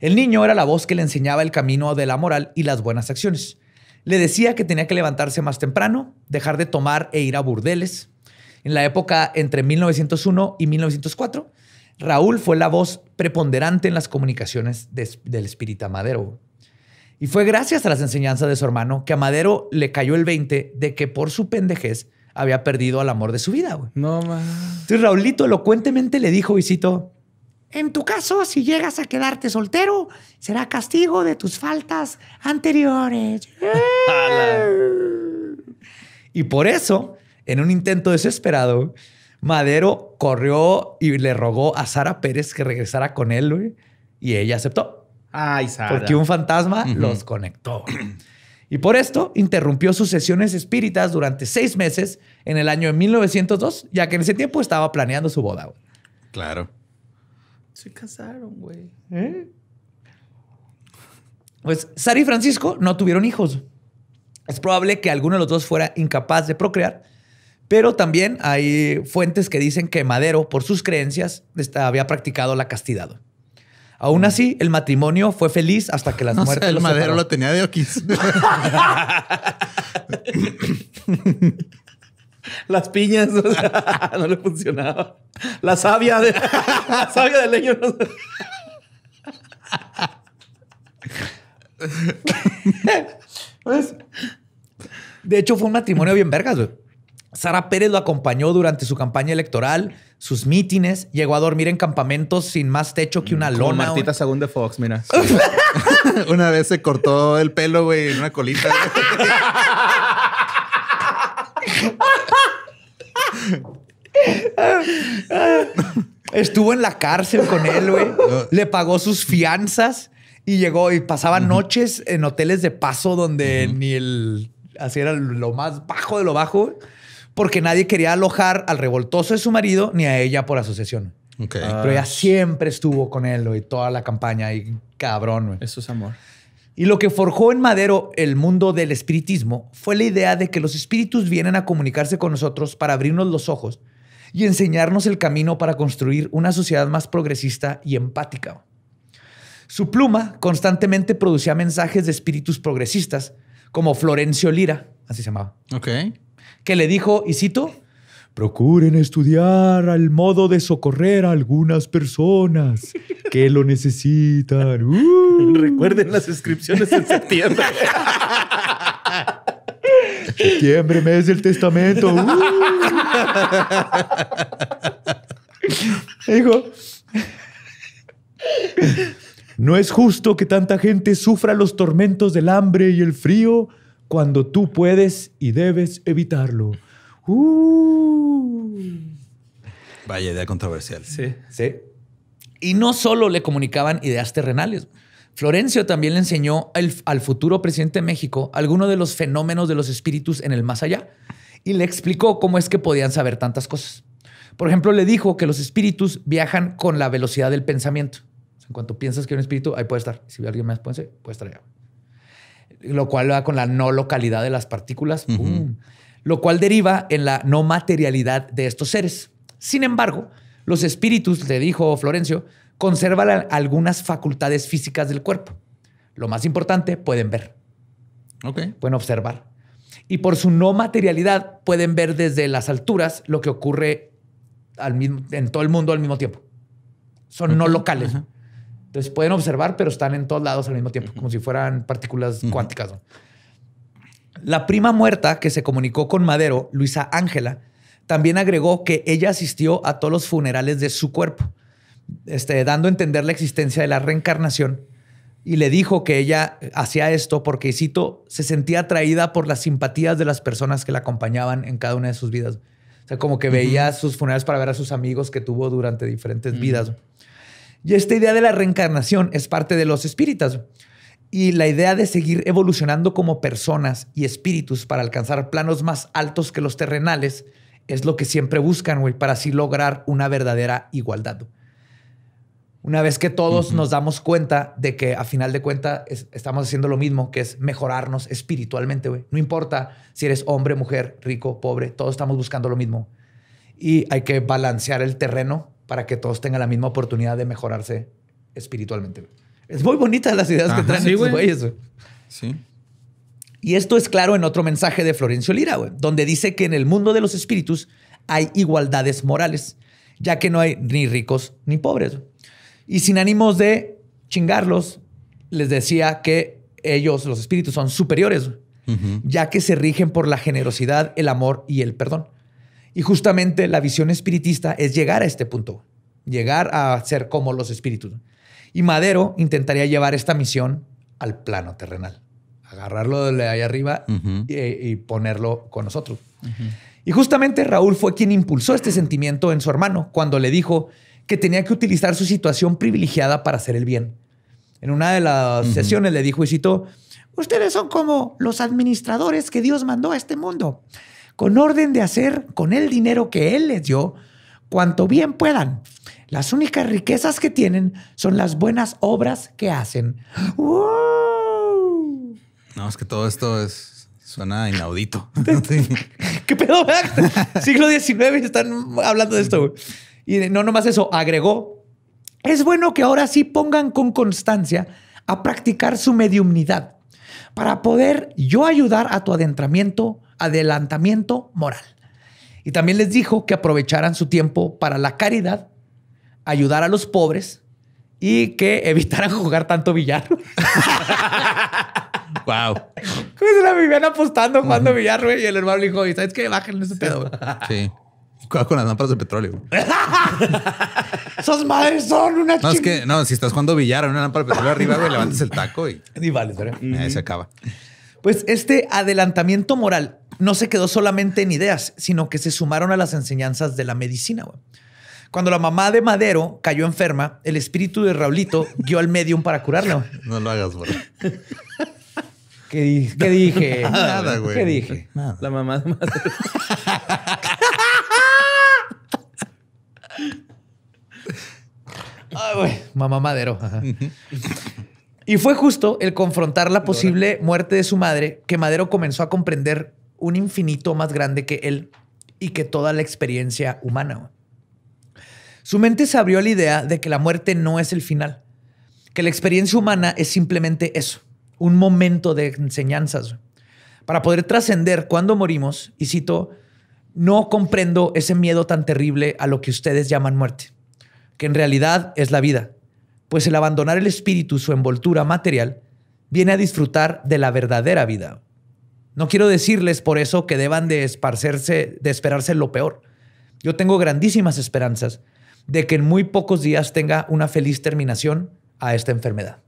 El niño era la voz que le enseñaba el camino de la moral y las buenas acciones. Le decía que tenía que levantarse más temprano, dejar de tomar e ir a burdeles. En la época entre mil novecientos uno y mil novecientos cuatro, Raúl fue la voz preponderante en las comunicaciones de, del espírita Madero. Y fue gracias a las enseñanzas de su hermano que a Madero le cayó el veinte de que por su pendejez había perdido al amor de su vida. Wey. No, man. Entonces Raúlito elocuentemente le dijo, y cito, en tu caso, si llegas a quedarte soltero, será castigo de tus faltas anteriores. Y por eso, en un intento desesperado, Madero corrió y le rogó a Sara Pérez que regresara con él, güey, y ella aceptó. Ay, Sara. Porque un fantasma uh-huh. los conectó. Y por esto interrumpió sus sesiones espíritas durante seis meses en el año de mil novecientos dos, ya que en ese tiempo estaba planeando su boda. Güey. Claro. Se casaron, güey. ¿Eh? Pues Sara y Francisco no tuvieron hijos. Es probable que alguno de los dos fuera incapaz de procrear, pero también hay fuentes que dicen que Madero, por sus creencias, había practicado la castidad. Aún así, el matrimonio fue feliz hasta que las no muertes... Sea, el Madero separaron. Lo tenía de oquis. Las piñas, o sea, no le funcionaba. La savia de, la savia de leño. No se... pues, de hecho, fue un matrimonio bien vergas, güey. Sara Pérez lo acompañó durante su campaña electoral, sus mítines, llegó a dormir en campamentos sin más techo que una como lona. Martita o... Sagún de Fox, mira. Sí. Una vez se cortó el pelo, güey, en una colita. Estuvo en la cárcel con él, güey. Le pagó sus fianzas y llegó y pasaba uh-huh. noches en hoteles de paso donde uh-huh. ni el... Así era lo más bajo de lo bajo, porque nadie quería alojar al revoltoso de su marido ni a ella por asociación. Okay. Ah. Pero ella siempre estuvo con él, güey, toda la campaña. Y cabrón, güey. Eso es amor. Y lo que forjó en Madero el mundo del espiritismo fue la idea de que los espíritus vienen a comunicarse con nosotros para abrirnos los ojos y enseñarnos el camino para construir una sociedad más progresista y empática. Su pluma constantemente producía mensajes de espíritus progresistas como Florencio Lira, así se llamaba. Ok. Que le dijo, y cito, procuren estudiar al modo de socorrer a algunas personas que lo necesitan. Uh. Recuerden las inscripciones en septiembre. Septiembre, mes del testamento. Uh. Dijo, no es justo que tanta gente sufra los tormentos del hambre y el frío cuando tú puedes y debes evitarlo. Uh. Vaya idea controversial. Sí, sí. Y no solo le comunicaban ideas terrenales. Florencio también le enseñó el, al futuro presidente de México algunos de los fenómenos de los espíritus en el más allá y le explicó cómo es que podían saber tantas cosas. Por ejemplo, le dijo que los espíritus viajan con la velocidad del pensamiento. En cuanto piensas que hay un espíritu, ahí puede estar. Si alguien más puede ser, puede estar allá. Lo cual va con la no localidad de las partículas. Uh-huh. ¡Pum! Lo cual deriva en la no materialidad de estos seres. Sin embargo, los espíritus, le dijo Florencio, conservan algunas facultades físicas del cuerpo. Lo más importante, pueden ver. Okay. Pueden observar. Y por su no materialidad, pueden ver desde las alturas lo que ocurre al mismo, en todo el mundo al mismo tiempo. Son okay. no locales. Uh-huh. Entonces pueden observar, pero están en todos lados al mismo tiempo, como si fueran partículas uh-huh. cuánticas, ¿no? La prima muerta que se comunicó con Madero, Luisa Ángela, También agregó que ella asistió a todos los funerales de su cuerpo, este, dando a entender la existencia de la reencarnación. Y le dijo que ella hacía esto porque, cito, se sentía atraída por las simpatías de las personas que la acompañaban en cada una de sus vidas. O sea, como que veía uh-huh. sus funerales para ver a sus amigos que tuvo durante diferentes uh-huh. vidas. Y esta idea de la reencarnación es parte de los espíritas. Y la idea de seguir evolucionando como personas y espíritus para alcanzar planos más altos que los terrenales es lo que siempre buscan, güey, para así lograr una verdadera igualdad. Una vez que todos uh-huh. nos damos cuenta de que a final de cuentas es, estamos haciendo lo mismo, que es mejorarnos espiritualmente, güey. No importa si eres hombre, mujer, rico, pobre, todos estamos buscando lo mismo. Y hay que balancear el terreno para que todos tengan la misma oportunidad de mejorarse espiritualmente, güey. Es muy bonita las ideas Ajá, que traen sí, estos güeyes, güey. Sí. Y esto es claro en otro mensaje de Florencio Lira, güey, donde dice que en el mundo de los espíritus hay igualdades morales, ya que no hay ni ricos ni pobres, güey. Y sin ánimos de chingarlos, les decía que ellos, los espíritus, son superiores, uh-huh. ya que se rigen por la generosidad, el amor y el perdón. Y justamente la visión espiritista es llegar a este punto, llegar a ser como los espíritus. Y Madero intentaría llevar esta misión al plano terrenal, agarrarlo de ahí arriba uh-huh. y, y ponerlo con nosotros. Uh-huh. Y justamente Raúl fue quien impulsó este sentimiento en su hermano cuando le dijo que tenía que utilizar su situación privilegiada para hacer el bien. En una de las uh-huh. sesiones le dijo, y citó, ustedes son como los administradores que Dios mandó a este mundo, con orden de hacer con el dinero que Él les dio cuanto bien puedan. Las únicas riquezas que tienen son las buenas obras que hacen. ¡Wow! No, es que todo esto es... Suena inaudito. Sí. ¿Qué pedo? siglo diecinueve están hablando de esto, güey. Y no nomás eso, agregó, es bueno que ahora sí pongan con constancia a practicar su mediumnidad para poder yo ayudar a tu adentramiento, adelantamiento moral. Y también les dijo que aprovecharan su tiempo para la caridad, ayudar a los pobres y que evitaran jugar tanto billar. Wow. ¿Cómo se la vivían apostando jugando uh-huh. billar, güey? Y el hermano le dijo, ¿sabes qué? Bájenle ese pedo. Sí. Cuidado con las lámparas de petróleo. Esas madres son una chingada. No, es que no, si estás jugando billar en una lámpara de petróleo arriba, güey, levantas el taco y... Y vale, pero... Y ahí se acaba. Pues este adelantamiento moral no se quedó solamente en ideas, sino que se sumaron a las enseñanzas de la medicina, güey. Cuando la mamá de Madero cayó enferma, el espíritu de Raulito guió al médium para curarla, güey. No lo hagas, güey. ¿Qué dije? ¿Qué dije? Nada, güey. ¿Qué dije? Nada. La mamá de Madero. Ay, güey. Mamá Madero. Ajá. Y fue justo el confrontar la posible muerte de su madre que Madero comenzó a comprender un infinito más grande que él y que toda la experiencia humana. Su mente se abrió a la idea de que la muerte no es el final, que la experiencia humana es simplemente eso, un momento de enseñanzas. Para poder trascender cuando morimos, y cito, no comprendo ese miedo tan terrible a lo que ustedes llaman muerte, que en realidad es la vida, pues el abandonar el espíritu, su envoltura material, viene a disfrutar de la verdadera vida. No quiero decirles por eso que deban de esparcerse, de esperarse lo peor. Yo tengo grandísimas esperanzas de que en muy pocos días tenga una feliz terminación a esta enfermedad.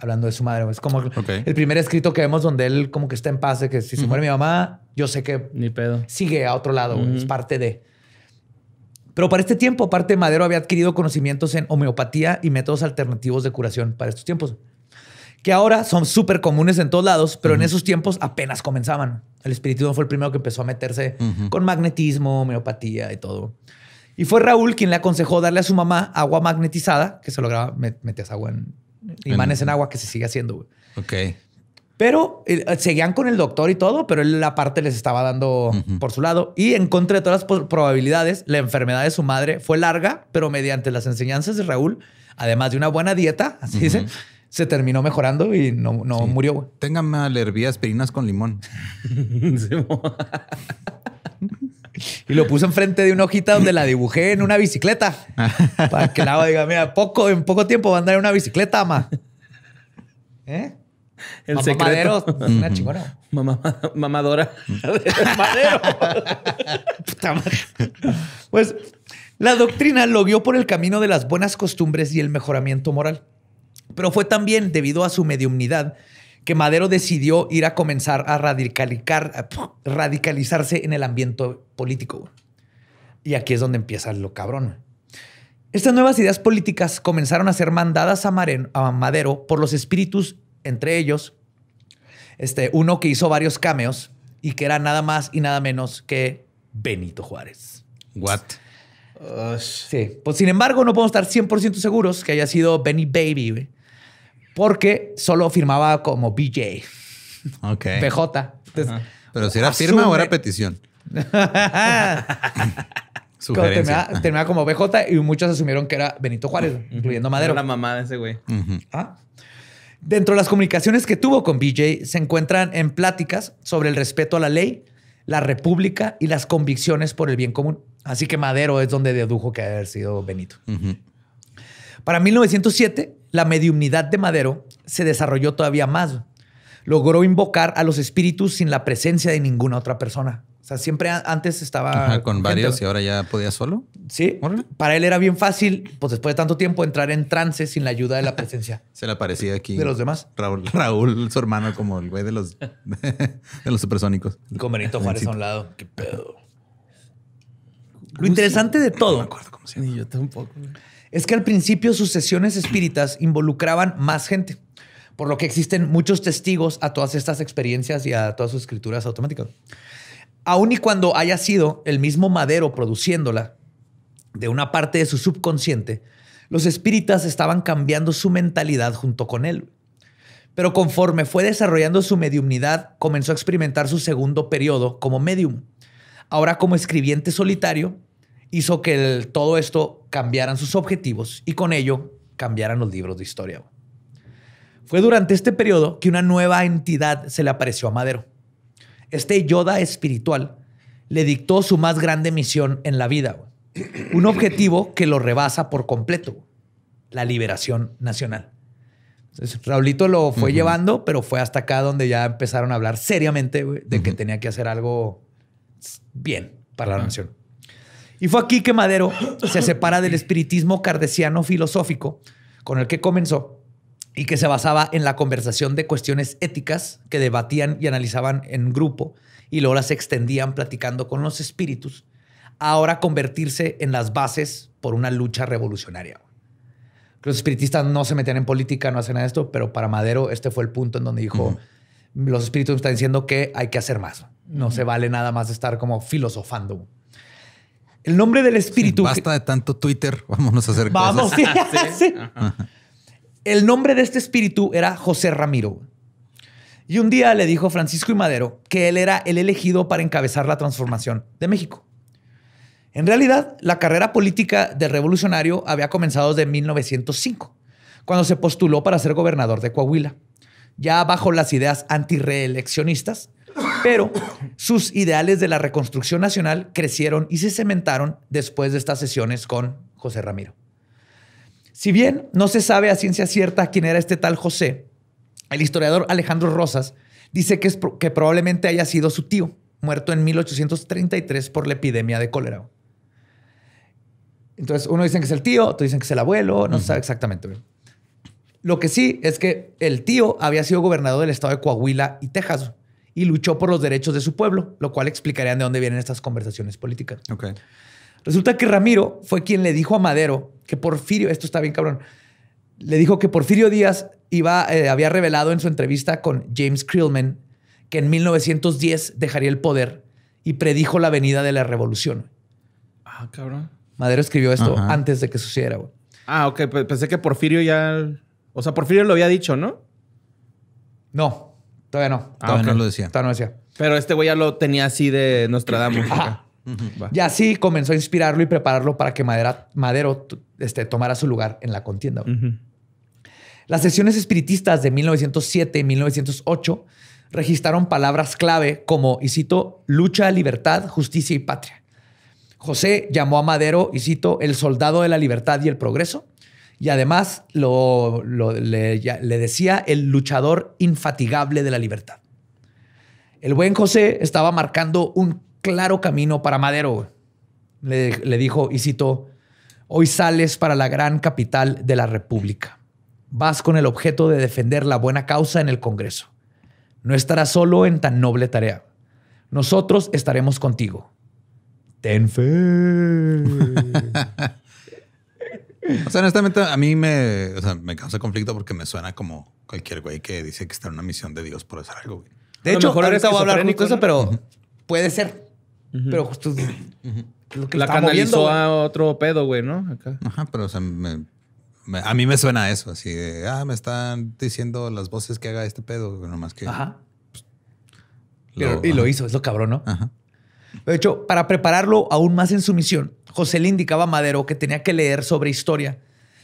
Hablando de su madre. Es como okay. el primer escrito que vemos donde él como que está en paz, de que si se uh-huh. muere mi mamá, yo sé que ni pedo. Sigue a otro lado, uh-huh. es parte de. Pero para este tiempo, aparte, Madero había adquirido conocimientos en homeopatía y métodos alternativos de curación para estos tiempos, que ahora son súper comunes en todos lados, pero uh-huh. en esos tiempos apenas comenzaban. El espiritismo fue el primero que empezó a meterse uh-huh. con magnetismo, homeopatía y todo. Y fue Raúl quien le aconsejó darle a su mamá agua magnetizada, que se lograba, metías agua en... Imanes en agua, que se sigue haciendo, güey. Ok. Pero eh, seguían con el doctor y todo, pero él aparte les estaba dando uh-huh. por su lado. Y en contra de todas las probabilidades, la enfermedad de su madre fue larga, pero mediante las enseñanzas de Raúl, además de una buena dieta, así uh-huh. dice, se terminó mejorando y no, no sí. murió, güey. Téngame a la hervía aspirinas con limón. Y lo puse enfrente de una hojita donde la dibujé en una bicicleta. Para que la diga, mira, poco, en poco tiempo va a andar en una bicicleta, ma. ¿Eh? El Mamá secreto. Madero, una chingona. Mamá, mamadora. Madero. Pues la doctrina lo guió por el camino de las buenas costumbres y el mejoramiento moral. Pero fue también debido a su mediumnidad que Madero decidió ir a comenzar a radicalizar, radicalizarse en el ambiente político. Y aquí es donde empieza lo cabrón. Estas nuevas ideas políticas comenzaron a ser mandadas a, Maren, a Madero por los espíritus, entre ellos este, uno que hizo varios cameos y que era nada más y nada menos que Benito Juárez. What? Uh, sí. Pues, sin embargo, no podemos estar cien por ciento seguros que haya sido Benny Baby, güey. Porque solo firmaba como B J. Ok. P J. Entonces, uh-huh. Pero si era asume... firma o era petición. Sugerencia. Terminaba como B J y muchos asumieron que era Benito Juárez, uh-huh. incluyendo Madero. Era la mamá de ese güey. Uh-huh. ¿Ah? Dentro de las comunicaciones que tuvo con B J se encuentran en pláticas sobre el respeto a la ley, la república y las convicciones por el bien común. Así que Madero es donde dedujo que había sido Benito. Uh-huh. Para mil novecientos siete, la mediumnidad de Madero se desarrolló todavía más. Logró invocar a los espíritus sin la presencia de ninguna otra persona. O sea, siempre antes estaba... Ajá, con gente, varios, ¿no? Y ahora ya podía solo. Sí. Órale. Para él era bien fácil, pues después de tanto tiempo, entrar en trance sin la ayuda de la presencia. Se le aparecía aquí... De los demás. Raúl, Raúl su hermano, como el güey de los, de los supersónicos. Con Benito Juárez a un lado. Qué pedo. Lo interesante de todo... No me acuerdo cómo se llama. Ni yo tampoco. Es que al principio sus sesiones espíritas involucraban más gente, por lo que existen muchos testigos a todas estas experiencias y a todas sus escrituras automáticas. Aun y cuando haya sido el mismo Madero produciéndola de una parte de su subconsciente, los espíritas estaban cambiando su mentalidad junto con él. Pero conforme fue desarrollando su mediumnidad, comenzó a experimentar su segundo periodo como medium. Ahora como escribiente solitario, hizo que el, todo esto cambiaran sus objetivos y con ello cambiaran los libros de historia. Fue durante este periodo que una nueva entidad se le apareció a Madero. Este Yoda espiritual le dictó su más grande misión en la vida, un objetivo que lo rebasa por completo, la liberación nacional. Entonces, Raulito lo fue uh-huh. llevando, pero fue hasta acá donde ya empezaron a hablar seriamente de que uh-huh. tenía que hacer algo bien para uh-huh. la nación. Y fue aquí que Madero se separa del espiritismo kardeciano filosófico con el que comenzó y que se basaba en la conversación de cuestiones éticas que debatían y analizaban en grupo y luego las extendían platicando con los espíritus, ahora convertirse en las bases por una lucha revolucionaria. Los espiritistas no se metían en política, no hacen nada de esto, pero para Madero este fue el punto en donde dijo... Uh-huh. Los espíritus están diciendo que hay que hacer más. No uh-huh. se vale nada más de estar como filosofando. El nombre del espíritu... Sí, basta de tanto Twitter. Vámonos a hacer Vamos, cosas. Vamos. Sí, sí. El nombre de este espíritu era José Ramiro. Y un día le dijo Francisco I. Madero que él era el elegido para encabezar la transformación de México. En realidad, la carrera política del revolucionario había comenzado desde mil novecientos cinco, cuando se postuló para ser gobernador de Coahuila, ya bajo las ideas antirreeleccionistas, pero sus ideales de la reconstrucción nacional crecieron y se cementaron después de estas sesiones con José Ramiro. Si bien no se sabe a ciencia cierta quién era este tal José, el historiador Alejandro Rosas dice que, es, que probablemente haya sido su tío, muerto en mil ochocientos treinta y tres por la epidemia de cólera. Entonces, uno dicen que es el tío, otro dicen que es el abuelo, no se sabe exactamente. Lo que sí es que el tío había sido gobernador del estado de Coahuila y Texas, y luchó por los derechos de su pueblo, lo cual explicarían de dónde vienen estas conversaciones políticas. Okay. Resulta que Ramiro fue quien le dijo a Madero que Porfirio... Esto está bien cabrón. Le dijo que Porfirio Díaz iba, eh, había revelado en su entrevista con James Krillman que en mil novecientos diez dejaría el poder y predijo la venida de la revolución. Ah, cabrón. Madero escribió esto Ajá. antes de que sucediera. Güey. Ah, ok. Pensé que Porfirio ya... O sea, Porfirio lo había dicho, ¿no? No. Todavía no. Ah, todavía okay. no lo decía. Todavía no decía. Pero este güey ya lo tenía así de Nostradamus. Y así comenzó a inspirarlo y prepararlo para que Madera, Madero este, tomara su lugar en la contienda. Uh-huh. Las sesiones espiritistas de mil novecientos siete y mil novecientos ocho registraron palabras clave como, y cito, lucha, libertad, justicia y patria. José llamó a Madero, y cito, el soldado de la libertad y el progreso. Y además lo, lo, le, ya, le decía el luchador infatigable de la libertad. El buen José estaba marcando un claro camino para Madero. Le, le dijo, y citó, hoy sales para la gran capital de la República. Vas con el objeto de defender la buena causa en el Congreso. No estarás solo en tan noble tarea. Nosotros estaremos contigo. Ten fe. O sea, honestamente, a mí me, o sea, me causa conflicto porque me suena como cualquier güey que dice que está en una misión de Dios por hacer algo. Güey. De hecho, ahora voy a hablar de eso, pero uh-huh. puede ser. Uh-huh. Pero justo uh-huh. lo que la canalizó moviendo, a otro pedo, güey, ¿no? Acá. Ajá, pero o sea, me, me, a mí me suena a eso. Así de, ah, me están diciendo las voces que haga este pedo. Nomás que... Ajá. Pues, lo, pero, y ajá. lo hizo. Es lo cabrón, ¿no? Ajá. De hecho, para prepararlo aún más en su misión, José le indicaba a Madero que tenía que leer sobre historia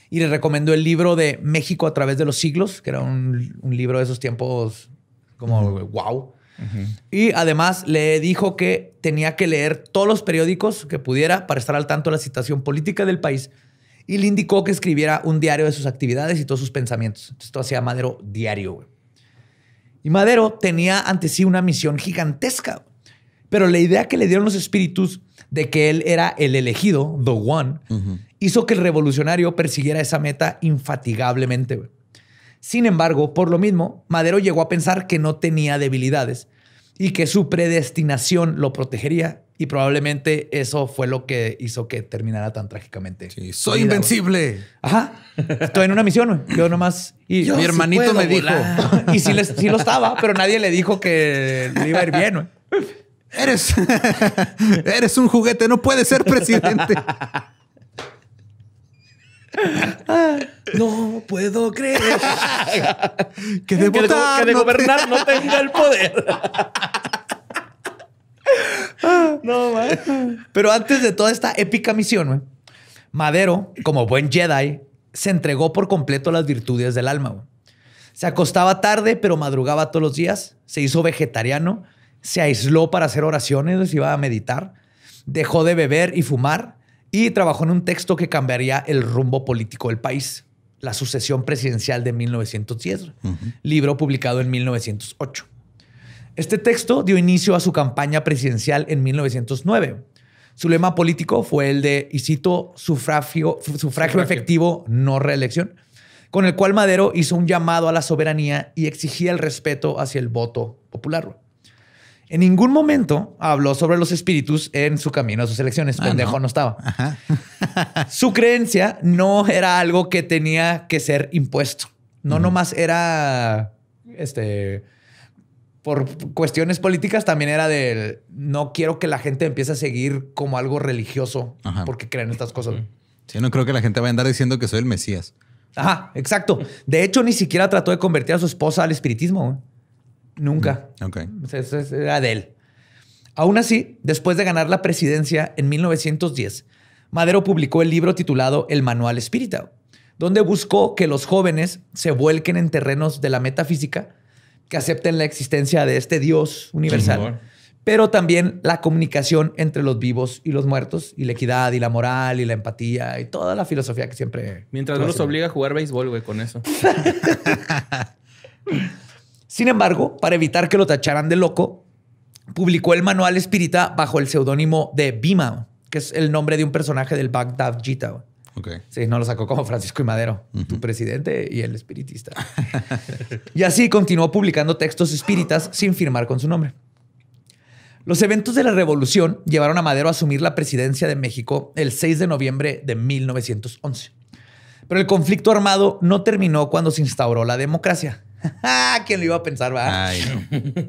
y le recomendó el libro de México a través de los siglos, que era un, un libro de esos tiempos como uh-huh. wow. Uh-huh. Y además le dijo que tenía que leer todos los periódicos que pudiera para estar al tanto de la situación política del país y le indicó que escribiera un diario de sus actividades y todos sus pensamientos. Entonces, esto hacía Madero diario. Wey. Y Madero tenía ante sí una misión gigantesca. Pero la idea que le dieron los espíritus de que él era el elegido, the one, uh-huh. hizo que el revolucionario persiguiera esa meta infatigablemente. Sin embargo, por lo mismo, Madero llegó a pensar que no tenía debilidades y que su predestinación lo protegería. Y probablemente eso fue lo que hizo que terminara tan trágicamente. Sí, soy vida, invencible. Wey. Ajá. Estoy en una misión. Wey. Yo nomás... Y Yo mi hermanito sí me volar. dijo. Y sí, les, sí lo estaba, pero nadie le dijo que le iba a ir bien. Wey. Eres, eres un juguete, no puedes ser presidente. No puedo creer que de, que votar, de, que de gobernar no, te... no tenga el poder. No, man. Pero antes de toda esta épica misión, man, Madero, como buen Jedi, se entregó por completo a las virtudes del alma. Man. Se acostaba tarde, pero madrugaba todos los días. Se hizo vegetariano. Se aisló para hacer oraciones, iba a meditar, dejó de beber y fumar y trabajó en un texto que cambiaría el rumbo político del país, La Sucesión Presidencial de mil novecientos diez, uh-huh. libro publicado en mil novecientos ocho. Este texto dio inicio a su campaña presidencial en mil novecientos nueve. Su lema político fue el de, y cito, sufragio, sufragio, sufragio efectivo, no reelección, con el cual Madero hizo un llamado a la soberanía y exigía el respeto hacia el voto popular. En ningún momento habló sobre los espíritus en su camino a sus elecciones. Ah, Pendejo no, no estaba. Ajá. Su creencia no era algo que tenía que ser impuesto. No, uh-huh. nomás era... este por cuestiones políticas también era de... No quiero que la gente empiece a seguir como algo religioso Ajá. porque creen estas cosas. Sí, no creo que la gente vaya a andar diciendo que soy el Mesías. Ajá, exacto. De hecho, ni siquiera trató de convertir a su esposa al espiritismo. Nunca. Okay. Era de él. Aún así, después de ganar la presidencia en mil novecientos diez, Madero publicó el libro titulado El Manual Espírita, donde buscó que los jóvenes se vuelquen en terrenos de la metafísica, que acepten la existencia de este Dios universal, pero también la comunicación entre los vivos y los muertos, y la equidad, y la moral, y la empatía, y toda la filosofía que siempre... Mientras no los obliga a jugar béisbol, güey, con eso. Sin embargo, para evitar que lo tacharan de loco, publicó el Manual Espírita bajo el seudónimo de Bhima, que es el nombre de un personaje del Bhagavad Gita. Okay. Sí, no lo sacó como Francisco I. Madero, uh-huh. tu presidente y el espiritista. Y así continuó publicando textos espíritas sin firmar con su nombre. Los eventos de la Revolución llevaron a Madero a asumir la presidencia de México el seis de noviembre de mil novecientos once. Pero el conflicto armado no terminó cuando se instauró la democracia. ¿Quién lo iba a pensar? Ay, no.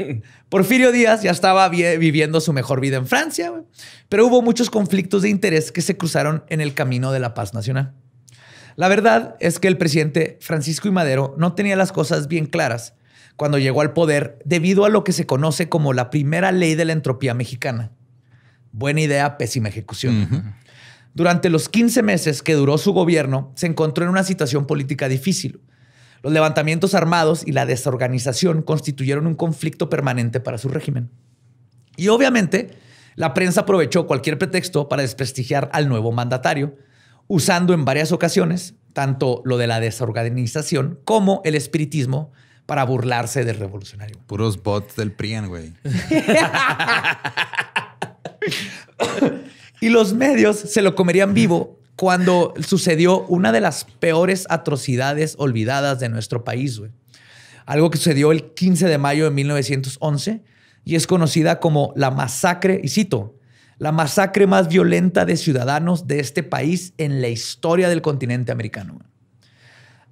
Porfirio Díaz ya estaba viviendo su mejor vida en Francia, wey, pero hubo muchos conflictos de interés que se cruzaron en el camino de la paz nacional. La verdad es que el presidente Francisco I. Madero no tenía las cosas bien claras cuando llegó al poder debido a lo que se conoce como la primera ley de la entropía mexicana. Buena idea, pésima ejecución. Uh-huh. Durante los quince meses que duró su gobierno, se encontró en una situación política difícil. Los levantamientos armados y la desorganización constituyeron un conflicto permanente para su régimen. Y obviamente, la prensa aprovechó cualquier pretexto para desprestigiar al nuevo mandatario, usando en varias ocasiones tanto lo de la desorganización como el espiritismo para burlarse del revolucionario. Puros bots del P R I A N, güey. Y los medios se lo comerían vivo cuando sucedió una de las peores atrocidades olvidadas de nuestro país, güey. Algo que sucedió el quince de mayo de mil novecientos once y es conocida como la masacre, y cito, la masacre más violenta de ciudadanos de este país en la historia del continente americano.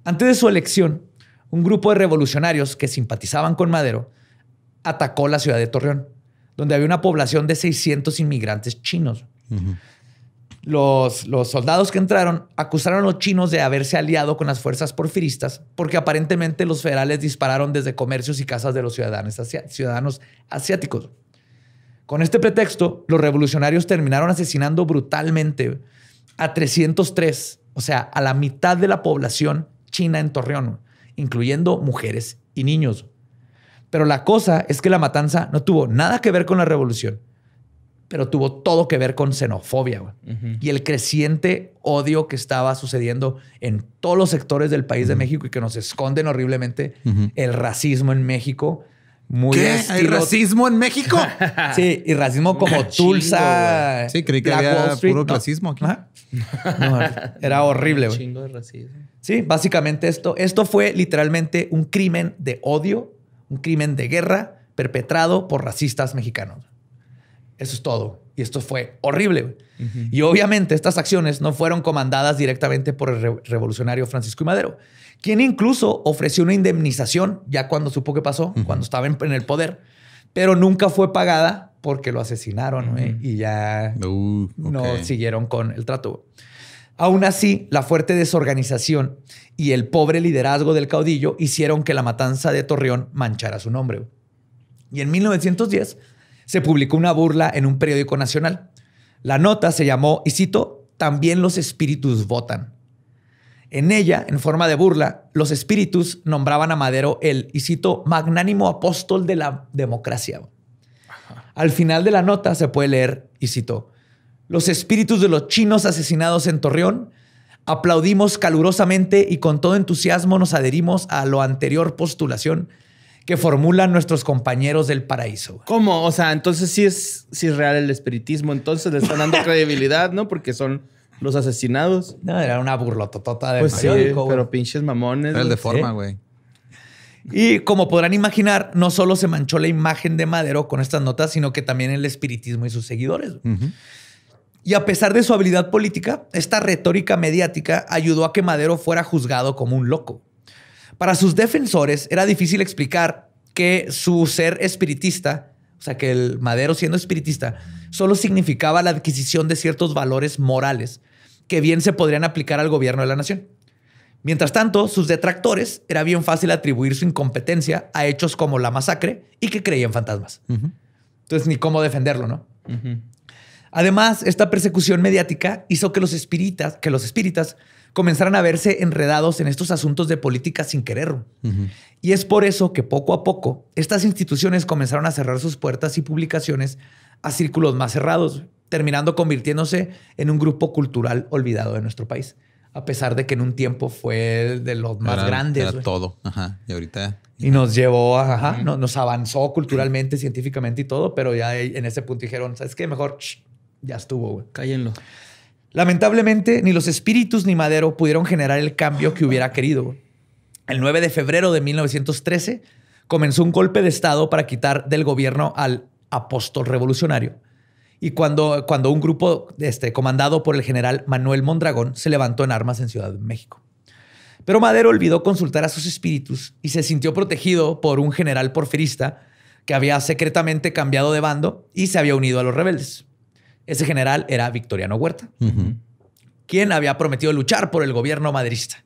Antes de su elección, un grupo de revolucionarios que simpatizaban con Madero atacó la ciudad de Torreón, donde había una población de seiscientos inmigrantes chinos. Uh-huh. Los, los soldados que entraron acusaron a los chinos de haberse aliado con las fuerzas porfiristas porque aparentemente los federales dispararon desde comercios y casas de los ciudadanos, asi ciudadanos asiáticos. Con este pretexto, los revolucionarios terminaron asesinando brutalmente a trescientos tres, o sea, a la mitad de la población china en Torreón, incluyendo mujeres y niños. Pero la cosa es que la matanza no tuvo nada que ver con la revolución, pero tuvo todo que ver con xenofobia, güey. Uh-huh. Y el creciente odio que estaba sucediendo en todos los sectores del país, uh-huh, de México y que nos esconden horriblemente, uh-huh, el racismo en México. Muy ¿Qué? Estilo... ¿Hay racismo en México? Sí, y racismo como Tulsa. Chingo, sí, creí que Black había puro no. clasismo aquí. No, era horrible, güey. Chingo de racismo. Sí, básicamente esto, esto fue literalmente un crimen de odio, un crimen de guerra perpetrado por racistas mexicanos. Eso es todo. Y esto fue horrible. Uh-huh. Y obviamente estas acciones no fueron comandadas directamente por el re revolucionario Francisco I. Madero, quien incluso ofreció una indemnización ya cuando supo qué pasó, uh-huh, cuando estaba en, en el poder, pero nunca fue pagada porque lo asesinaron, uh-huh, ¿eh? Y ya uh, okay. no siguieron con el trato. Aún así, la fuerte desorganización y el pobre liderazgo del caudillo hicieron que la matanza de Torreón manchara su nombre. Y en mil novecientos diez... se publicó una burla en un periódico nacional. La nota se llamó, y cito, "También los espíritus votan". En ella, en forma de burla, los espíritus nombraban a Madero el, y cito, "magnánimo apóstol de la democracia". Ajá. Al final de la nota se puede leer, y cito, "Los espíritus de los chinos asesinados en Torreón aplaudimos calurosamente y con todo entusiasmo nos adherimos a lo anterior postulación que formulan nuestros compañeros del paraíso". ¿Cómo? O sea, entonces sí es, sí es real el espiritismo. Entonces le están dando credibilidad, ¿no? Porque son los asesinados. No, era una burlototota de pues sí, pero güey. pinches mamones. Era el de forma, güey. ¿Sí? Y como podrán imaginar, no solo se manchó la imagen de Madero con estas notas, sino que también el espiritismo y sus seguidores. Uh-huh. Y a pesar de su habilidad política, esta retórica mediática ayudó a que Madero fuera juzgado como un loco. Para sus defensores era difícil explicar que su ser espiritista, o sea, que el Madero siendo espiritista, solo significaba la adquisición de ciertos valores morales que bien se podrían aplicar al gobierno de la nación. Mientras tanto, sus detractores era bien fácil atribuir su incompetencia a hechos como la masacre y que creían fantasmas. Uh-huh. Entonces, ni cómo defenderlo, ¿no? Uh-huh. Además, esta persecución mediática hizo que los espíritas, que los espíritas comenzaron a verse enredados en estos asuntos de política sin querer. Uh-huh. Y es por eso que poco a poco estas instituciones comenzaron a cerrar sus puertas y publicaciones a círculos más cerrados, terminando convirtiéndose en un grupo cultural olvidado de nuestro país, a pesar de que en un tiempo fue de los más era, grandes. Era todo. Ajá. Y ahorita... Y ajá. nos llevó, a, ajá, uh-huh. no, nos avanzó culturalmente, uh-huh. científicamente y todo, pero ya en ese punto dijeron, ¿sabes qué? Mejor shh, ya estuvo, güey. Cállenlo. Lamentablemente, ni los espíritus ni Madero pudieron generar el cambio que hubiera querido. El nueve de febrero de mil novecientos trece comenzó un golpe de Estado para quitar del gobierno al apóstol revolucionario. Y cuando, cuando un grupo este, comandado por el general Manuel Mondragón se levantó en armas en Ciudad de México. Pero Madero olvidó consultar a sus espíritus y se sintió protegido por un general porfirista que había secretamente cambiado de bando y se había unido a los rebeldes. Ese general era Victoriano Huerta, uh-huh, quien había prometido luchar por el gobierno maderista.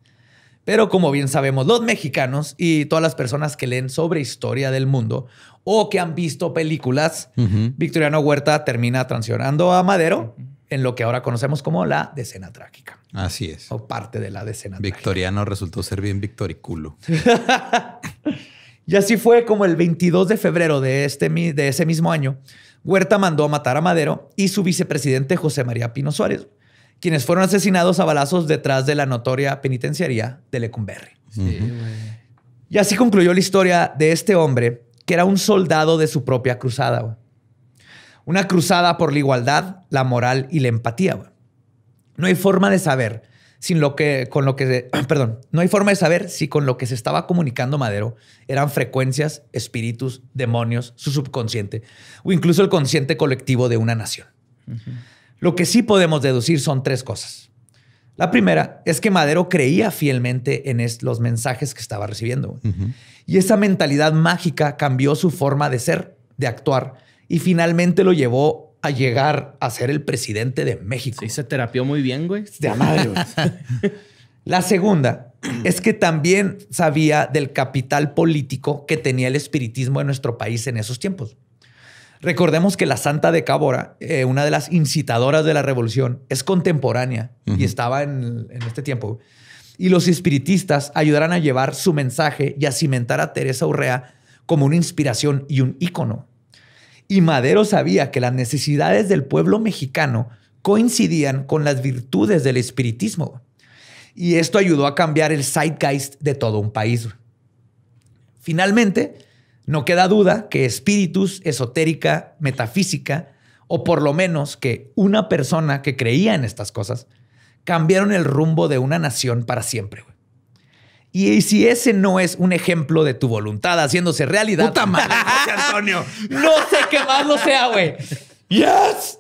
Pero como bien sabemos, los mexicanos y todas las personas que leen sobre historia del mundo o que han visto películas, uh-huh, Victoriano Huerta termina traicionando a Madero, uh-huh, en lo que ahora conocemos como la Decena Trágica. Así es. O parte de la Decena Trágica. Victoriano resultó ser bien victoriculo. Y así fue como el veintidós de febrero de, este, de ese mismo año, Huerta mandó a matar a Madero y su vicepresidente José María Pino Suárez, quienes fueron asesinados a balazos detrás de la notoria penitenciaría de Lecumberri. Sí, uh-huh. Y así concluyó la historia de este hombre, que era un soldado de su propia cruzada. Wey. Una cruzada por la igualdad, la moral y la empatía. Wey. No hay forma de saber sin lo que, con lo que, perdón, no hay forma de saber si con lo que se estaba comunicando Madero eran frecuencias, espíritus, demonios, su subconsciente o incluso el consciente colectivo de una nación. Uh-huh. Lo que sí podemos deducir son tres cosas. La primera es que Madero creía fielmente en los mensajes que estaba recibiendo. Uh-huh. Y esa mentalidad mágica cambió su forma de ser, de actuar, y finalmente lo llevó a llegar a ser el presidente de México. Sí, se terapió muy bien, güey. De madre, güey. La segunda es que también sabía del capital político que tenía el espiritismo en nuestro país en esos tiempos. Recordemos que la Santa de Cábora, eh, una de las incitadoras de la revolución, es contemporánea uh-huh. y estaba en, en este tiempo. Y los espiritistas ayudaron a llevar su mensaje y a cimentar a Teresa Urrea como una inspiración y un ícono. Y Madero sabía que las necesidades del pueblo mexicano coincidían con las virtudes del espiritismo. Y esto ayudó a cambiar el zeitgeist de todo un país. Finalmente, no queda duda que espíritus, esotérica, metafísica, o por lo menos que una persona que creía en estas cosas, cambiaron el rumbo de una nación para siempre. Güey. Y si ese no es un ejemplo de tu voluntad haciéndose realidad... ¡Puta madre, José Antonio! ¡No sé qué más lo sea, güey! ¡Yes!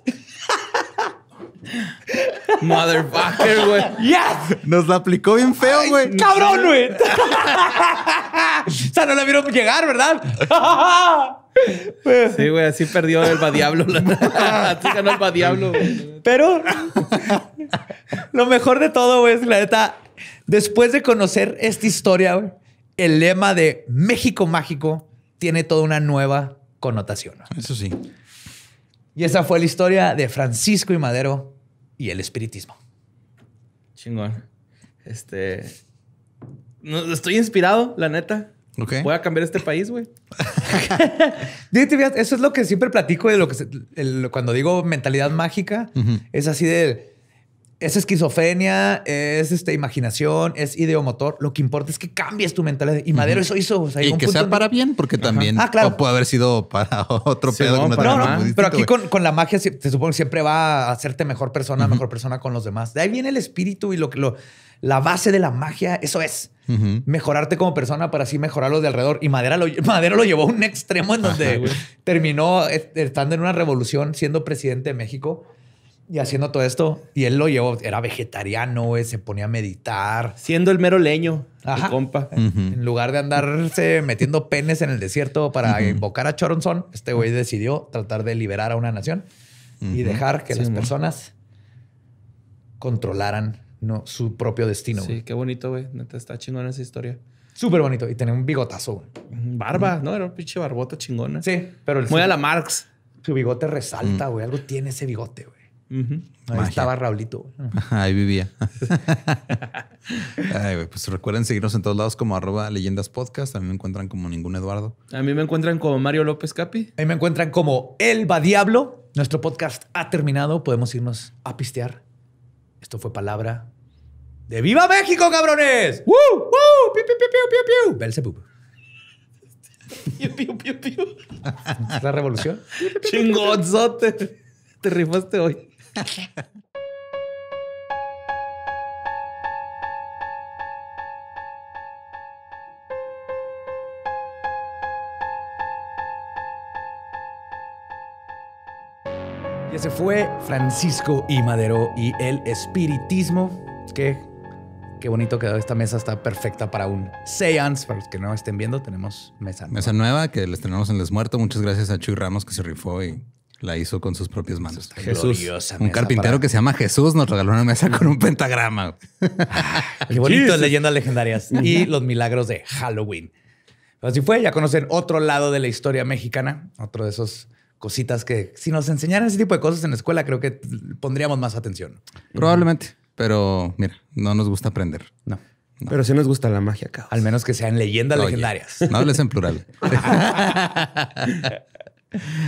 Motherfucker, güey. Yes. Nos la aplicó bien feo, güey. Cabrón, güey. O sea, no la vieron llegar, ¿verdad? Sí, güey, así perdió el badiablo. Así ganó el badiablo. Pero lo mejor de todo, güey, es la neta, después de conocer esta historia, güey, el lema de México Mágico tiene toda una nueva connotación. Wey. Eso sí. Y esa fue la historia de Francisco I. Madero y el espiritismo. Chingón. Este... No, estoy inspirado, la neta. Okay. Voy a cambiar este país, güey. Eso es lo que siempre platico de lo que se, el, cuando digo mentalidad mágica. Uh-huh. Es así de... Es esquizofrenia, es este, imaginación, es ideomotor. Lo que importa es que cambies tu mentalidad. Y Madero uh-huh. eso hizo. O sea, y que sea de... para bien, porque uh-huh. también ah, claro. puede haber sido para otro sí, pedo. No, para no, no, distinto, pero aquí con, con la magia te supongo que siempre va a hacerte mejor persona, uh-huh. mejor persona con los demás. De ahí viene el espíritu y lo que lo, la base de la magia, eso es. Uh-huh. Mejorarte como persona para así mejorar los de alrededor. Y Madero lo, Madero lo llevó a un extremo en donde uh-huh. terminó estando en una revolución, siendo presidente de México. Y haciendo todo esto, y él lo llevó, era vegetariano, eh, se ponía a meditar. Siendo el mero leño, el compa. Uh-huh. En lugar de andarse metiendo penes en el desierto para uh-huh. invocar a Choronzón, este güey decidió tratar de liberar a una nación uh-huh. y dejar que sí, las man. personas controlaran no, su propio destino. Sí, wey. Qué bonito, güey. Neta, está chingona esa historia. Súper bonito. Y tenía un bigotazo. Wey. Barba, uh-huh. ¿no? Era un pinche barbota chingona. Sí, pero... Muy a la Marx. Su bigote resalta, güey. Uh-huh. Algo tiene ese bigote, güey. Uh-huh. Ahí Magia. estaba Raulito. Ahí vivía. Ay, wey, pues recuerden seguirnos en todos lados como arroba leyendas podcast. A mí me encuentran como ningún Eduardo. A mí me encuentran como Mario López Capi. A mí me encuentran como El Badiablo. Nuestro podcast ha terminado. Podemos irnos a pistear. Esto fue palabra de ¡Viva México, cabrones! ¡Woo! ¡Woo! ¡Piu, piu, piu, piu, piu! Belzebub. ¡Piu, piu, piu, piu! ¿Es la revolución? ¡Chingonzote! Te rifaste hoy. Y ese fue Francisco I. Madero y el espiritismo. Qué, qué bonito quedó esta mesa. Está perfecta para un seance. Para los que no estén viendo, tenemos mesa nueva. Mesa nueva que les tenemos en Les Muertos. Muchas gracias a Chuy Ramos que se rifó y... la hizo con sus propias manos. Jesús. Un carpintero para... que se llama Jesús nos regaló una mesa con un pentagrama. Ah, qué bonito. Leyendas Legendarias y los milagros de Halloween. Pero así fue. Ya conocen otro lado de la historia mexicana. Otro de esos cositas que si nos enseñaran ese tipo de cosas en la escuela, creo que pondríamos más atención. Probablemente. Pero mira, no nos gusta aprender. No. No. Pero sí nos gusta la magia, caos. Al menos que sean leyendas Oye, legendarias. No hables en plural.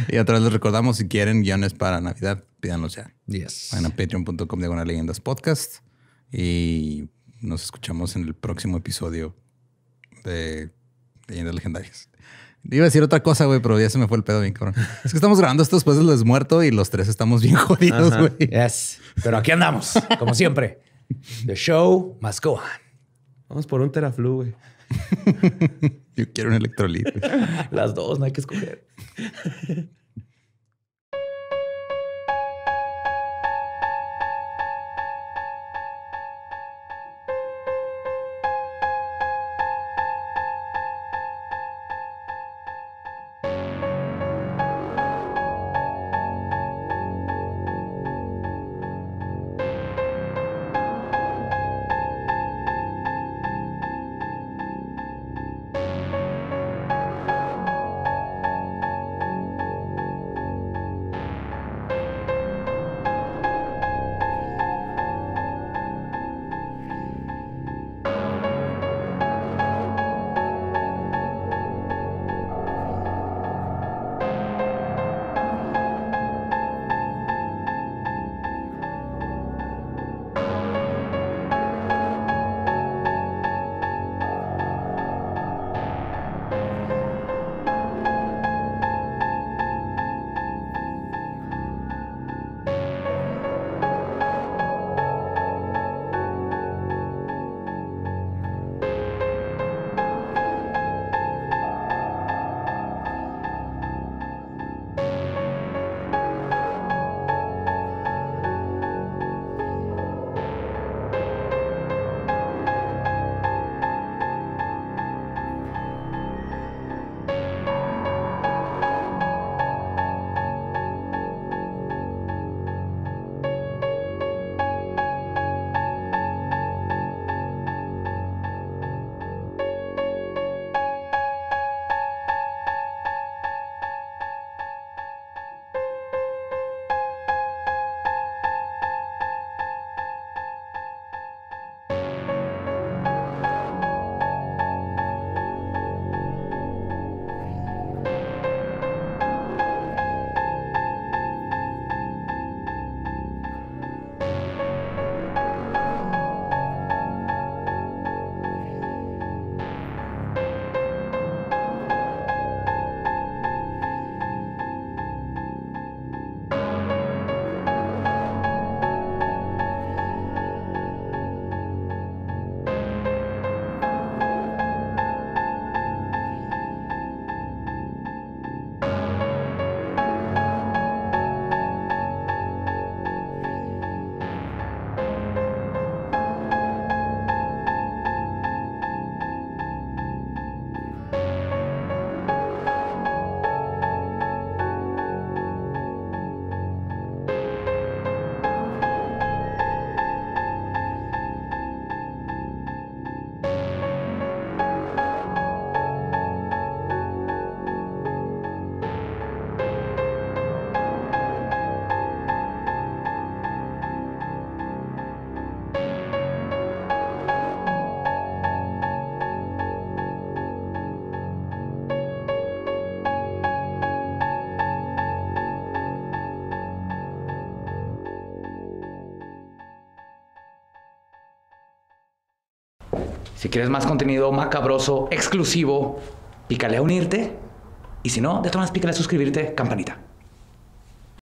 Y otra vez les recordamos, si quieren guiones para Navidad, pídanlos ya. Yes. Vayan a patreon punto com de Leyendas Podcast y nos escuchamos en el próximo episodio de Leyendas Legendarias. Iba a decir otra cosa, güey, pero ya se me fue el pedo bien, cabrón. Es que estamos grabando esto después del desmuerto y los tres estamos bien jodidos, güey. Yes. Pero aquí andamos, como siempre. The show must go on. Vamos por un teraflu, güey. Yo quiero un electrolito. Las dos, no hay que escoger. Si quieres más contenido macabroso, exclusivo, pícale a unirte. Y si no, de todas maneras, pícale a suscribirte, campanita.